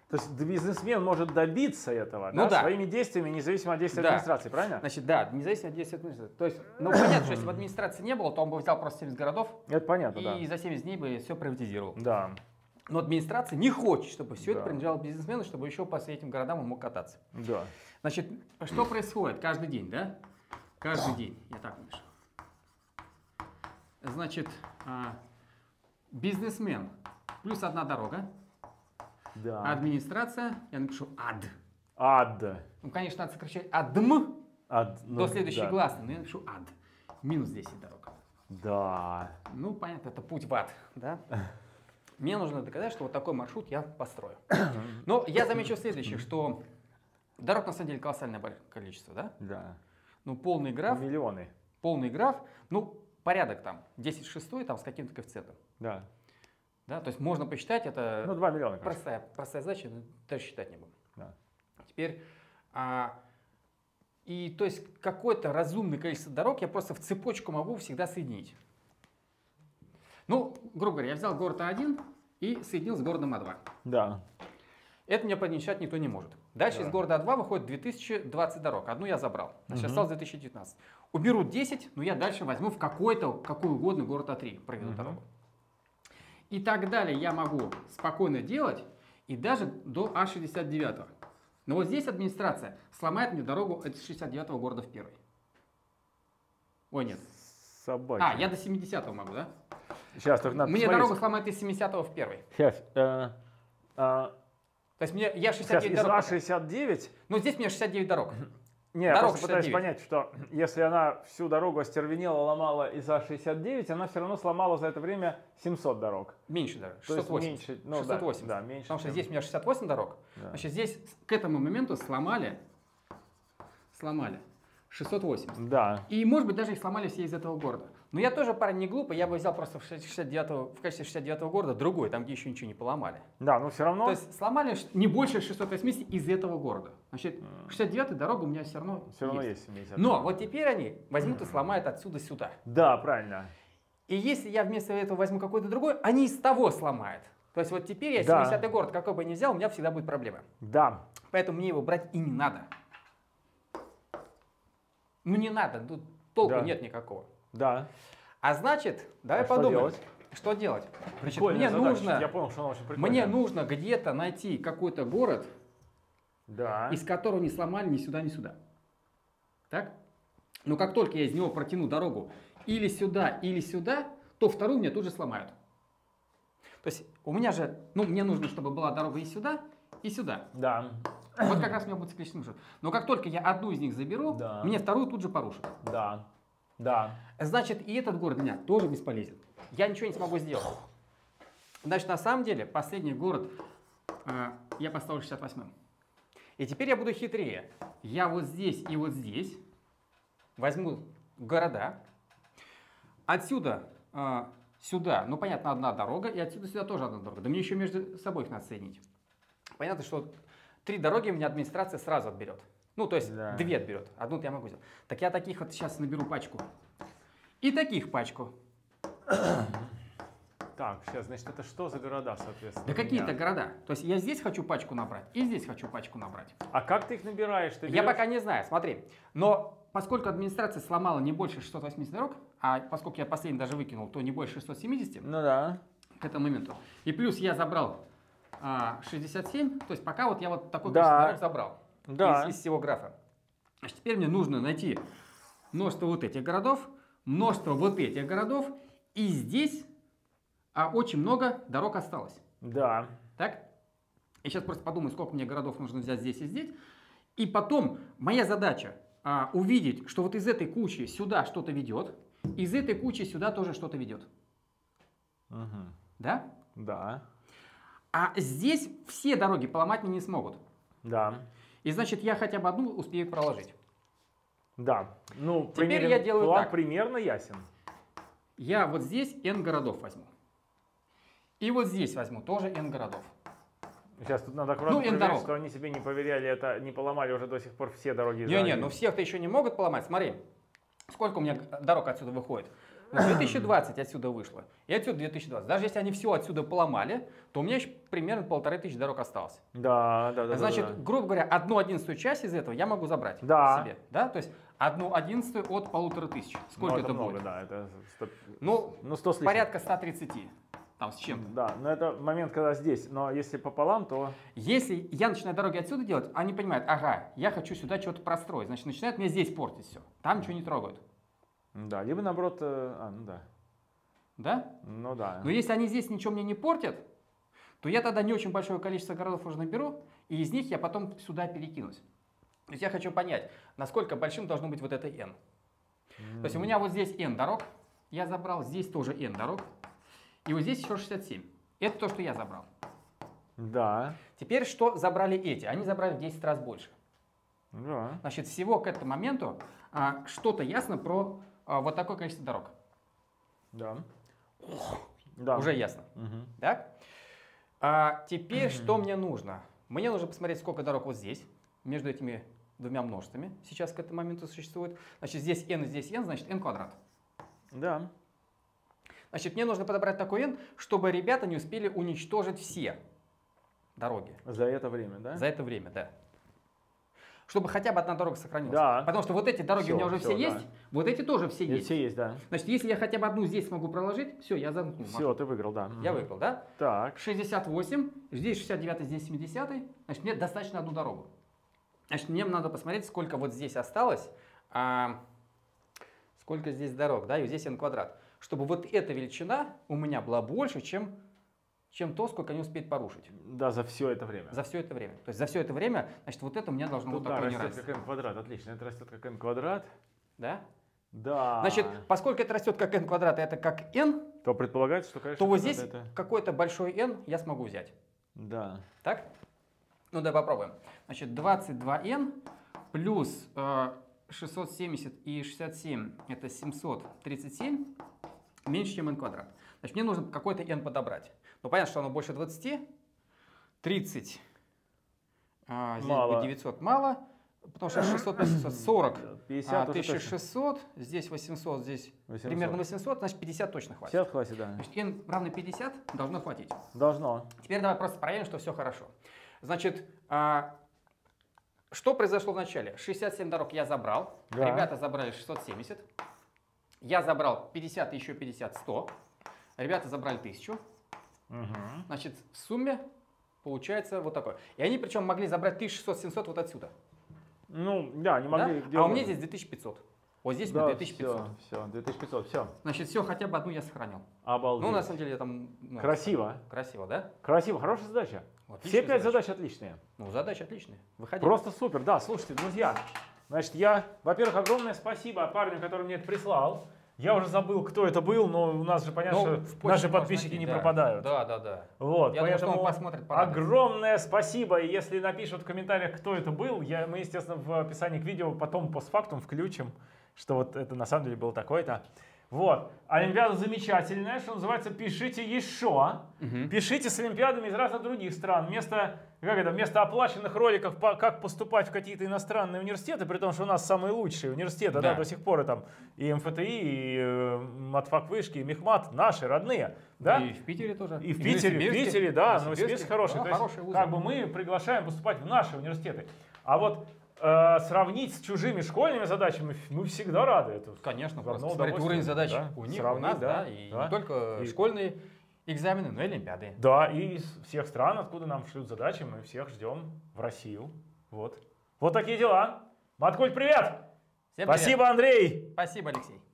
То есть бизнесмен может добиться этого, ну, да? Своими действиями, независимо от действий администрации, правильно? Значит, да, независимо от действий администрации. То есть, ну, понятно, что если бы администрации не было, то он бы взял просто 70 городов. Это понятно, и за 70 дней бы все приватизировал. Да. Но администрация не хочет, чтобы все это принадлежало бизнесмену, чтобы еще по этим городам он мог кататься. Да. Значит, что происходит каждый день, да? Каждый день. Я так напишу. Значит, бизнесмен плюс одна дорога. Да. Администрация, я напишу ад. Ад. Ну, конечно, надо сокращать адм до следующей гласной, но я напишу ад. Минус 10 дорог. Да. Ну, понятно, это путь в ад, да? Мне нужно доказать, что вот такой маршрут я построю. Но я замечу следующее, что дорог на самом деле колоссальное количество, да? Да. Ну, полный граф. Миллионы. Полный граф, ну, порядок там, 10 в шестой, там, с каким-то коэффициентом. Да. Да, то есть можно посчитать, это 2 миллиона, простая задача, даже считать не будем. Да. Теперь, и то есть какое-то разумное количество дорог я просто в цепочку могу всегда соединить. Ну, грубо говоря, я взял город А1 и соединил с городом А2. Да. Это мне подмечать никто не может. Дальше из города А2 выходит 2020 дорог, одну я забрал, значит, осталось 2019. Уберу 10, но я дальше возьму в какой угодно город А3, проведу дорогу. И так далее я могу спокойно делать, и даже до А69. Но вот здесь администрация сломает мне дорогу от 69-го города в первый. Ой, нет. Собаки. А, я до 70-го могу, да? Сейчас, только надо мне посмотреть. Дорогу сломает из 70-го в первый. Сейчас. То есть мне, я 69 сейчас, дорог. Из А69? Ну, здесь у меня 69 дорог. Нет, я просто пытаюсь понять, что если она всю дорогу остервенела, ломала из А69, она все равно сломала за это время 700 дорог. Меньше дорог, 680. Меньше, ну, 680. Да, меньше, потому что здесь у меня 68 дорог. Да. Значит, здесь к этому моменту сломали 680. Да. И, может быть, даже их сломали все из этого города. Но я тоже, парень, не глупый, я бы взял просто в качестве 69-го города другой, там, где еще ничего не поломали. Да, но все равно... То есть сломали не больше 680 из этого города. Значит, 69-я дорога у меня все равно есть. Но вот теперь они возьмут и сломают отсюда сюда. Да, правильно. И если я вместо этого возьму какой-то другой, они из того сломают. То есть вот теперь я 70-й город, какой бы я ни взял, у меня всегда будет проблема. Да. Поэтому мне его брать и не надо. Ну не надо, тут толку нет никакого. Да. А значит, давай подумаем, что делать. Значит, мне нужно где-то найти какой-то город, из которого не сломали ни сюда, ни сюда. Так? Но как только я из него протяну дорогу или сюда, то вторую мне тут же сломают. То есть у меня же, ну мне нужно, чтобы была дорога и сюда, и сюда. Да. Вот как раз у меня будет цикличный маршрут. Но как только я одну из них заберу, мне вторую тут же порушат. Да. Да. Значит, и этот город меня тоже бесполезен. Я ничего не смогу сделать. Значит, на самом деле, последний город я поставлю 68-м. И теперь я буду хитрее. Я вот здесь и вот здесь возьму города. Отсюда сюда, ну понятно, одна дорога. И отсюда сюда тоже одна дорога. Да мне еще между собой их надо соединить. Понятно, что 3 дороги у меня администрация сразу отберет. Ну, то есть 2 отберет, одну-то я могу сделать. Так я таких вот сейчас наберу пачку. И таких пачку. Так, сейчас, значит, это что за города, соответственно? Да какие-то города. То есть я здесь хочу пачку набрать и здесь хочу пачку набрать. А как ты их набираешь? Ты берешь... Я пока не знаю, смотри. Но поскольку администрация сломала не больше 680 дорог, а поскольку я последний даже выкинул, то не больше 670. Ну да. К этому моменту. И плюс я забрал 67, то есть пока вот я вот такой количество дорог забрал. Да. Из всего графа. Значит, теперь мне нужно найти множество вот этих городов, множество вот этих городов, и здесь очень много дорог осталось. Да. Так? Я сейчас просто подумаю, сколько мне городов нужно взять здесь и здесь. И потом моя задача увидеть, что вот из этой кучи сюда что-то ведет, из этой кучи сюда тоже что-то ведет. Угу. Да? Да. А здесь все дороги поломать мне не смогут. Да. И значит, я хотя бы одну успею проложить. Да. Ну, теперь я делаю так. План примерно ясен. я вот здесь n городов возьму. И вот здесь возьму тоже n городов. Сейчас тут надо аккуратно проверить, что они себе не поверяли, это не поломали уже до сих пор все дороги. Не-не, ну всех-то еще не могут поломать. Смотри, сколько у меня дорог отсюда выходит. 2020 отсюда вышло, и отсюда 2020. Даже если они все отсюда поломали, то у меня еще примерно 1500 дорог осталось. Да, да, да. Значит, да, да, грубо говоря, 1/11 часть из этого я могу забрать себе. Да? То есть 1/11 от 1500. Сколько это много, будет? Да, это 100, ну 100 с лишним. Порядка 130. Там с чем-то. Да, но это момент, когда здесь. Но если пополам, то... Если я начинаю дороги отсюда делать, они понимают, ага, я хочу сюда что-то простроить. Значит, начинают мне здесь портить все. Там ничего не трогают. Да, либо наоборот, ну да. Да? Ну да. Но если они здесь ничего мне не портят, то я тогда не очень большое количество городов уже наберу, и из них я потом сюда перекинусь. То есть я хочу понять, насколько большим должно быть вот это n. То есть у меня вот здесь n дорог, я забрал, здесь тоже n дорог, и вот здесь еще 67. Это то, что я забрал. Да. Теперь что забрали эти? Они забрали в 10 раз больше. Да. Значит, всего к этому моменту что-то ясно про... Вот такое количество дорог. Да. Ох, да. Уже ясно. Угу. Да? А теперь что мне нужно? Мне нужно посмотреть, сколько дорог вот здесь, между этими двумя множествами сейчас к этому моменту существует. Значит, здесь n, значит n квадрат. Да. Значит, мне нужно подобрать такой n, чтобы ребята не успели уничтожить все дороги. За это время, да? За это время, да. Чтобы хотя бы одна дорога сохранилась. Да. Потому что вот эти дороги у меня уже все есть, вот эти тоже все есть. Все есть, да. Значит, если я хотя бы одну здесь смогу проложить, все, я замкну. Все, ты выиграл, да. Я выиграл, да? Так. 68, здесь 69, здесь 70, значит, мне достаточно одну дорогу. Значит, мне надо посмотреть, сколько вот здесь осталось, сколько здесь дорог, да, и вот здесь n квадрат. Чтобы вот эта величина у меня была больше, чем то, сколько они успеют порушить. Да, за все это время. За все это время. То есть за все это время, значит, вот это у меня должно быть такое неравенство. Да, растет как n квадрат, отлично. Это растет как n квадрат. Да? Да. Значит, поскольку это растет как n квадрат, это как n, то предполагается, что, конечно, то вот здесь это... какой-то большой n я смогу взять. Да. Так? Ну, давай попробуем. Значит, 22n плюс 670 и 67, это 737, меньше, чем n квадрат. Значит, мне нужно какой-то n подобрать. Ну, понятно, что оно больше 20, 30, здесь мало. 900 мало, потому что 600, 640, 1600, здесь 800, здесь 800. Примерно 800, значит 50 точно хватит. 50 хватит, да. Значит, n равно 50 должно хватить. Должно. Теперь давай просто проверим, что все хорошо. Значит, что произошло вначале? 67 дорог я забрал, да. Ребята забрали 670, я забрал 50, еще 50, 100, ребята забрали 1000. Угу. Значит, в сумме получается вот такое. И они причем могли забрать 1600-700 вот отсюда. Ну, да, они могли. Да? А у меня здесь 2500. Вот здесь да, у меня 2500. Все, 2500, все. Значит, все, хотя бы одну я сохранил. Обалдеть. Ну, на самом деле, я там... Ну, красиво. Красиво, да? Красиво, хорошая задача. Отличная. Все 5 задач отличные. Ну, задачи отличные. Выходи. Просто супер, да, слушайте, друзья. Значит, я, во-первых, огромное спасибо парню, который мне это прислал. Я уже забыл, кто это был, но у нас же понятно, что наши подписчики не пропадают. Да, да, да. Вот, я поэтому думаю, что он посмотрит, огромное спасибо. И если напишут в комментариях, кто это был, мы, естественно, в описании к видео потом постфактум включим, что вот это на самом деле было такое-то. Вот. Олимпиада замечательная, что называется, пишите еще. Пишите с олимпиадами из разных других стран. Вместо оплаченных роликов, как поступать в какие-то иностранные университеты, при том, что у нас самые лучшие университеты, да, до сих пор и, там, и МФТИ, и Матфак вышки, и Мехмат, наши родные. Да? И в Питере тоже. И в Питере, да, Новосибирск хороший. Да, то есть, как бы мы приглашаем поступать в наши университеты. А вот сравнить с чужими школьными задачами мы всегда рады. Это, конечно, просто смотреть уровень задач, да, у них, сравнить, у нас, да, и да, не только школьные экзамены, но и олимпиады. Да, и из всех стран, откуда нам шлют задачи, мы всех ждем в Россию. Вот такие дела. Маткульт, привет! Всем спасибо, привет. Андрей! Спасибо, Алексей.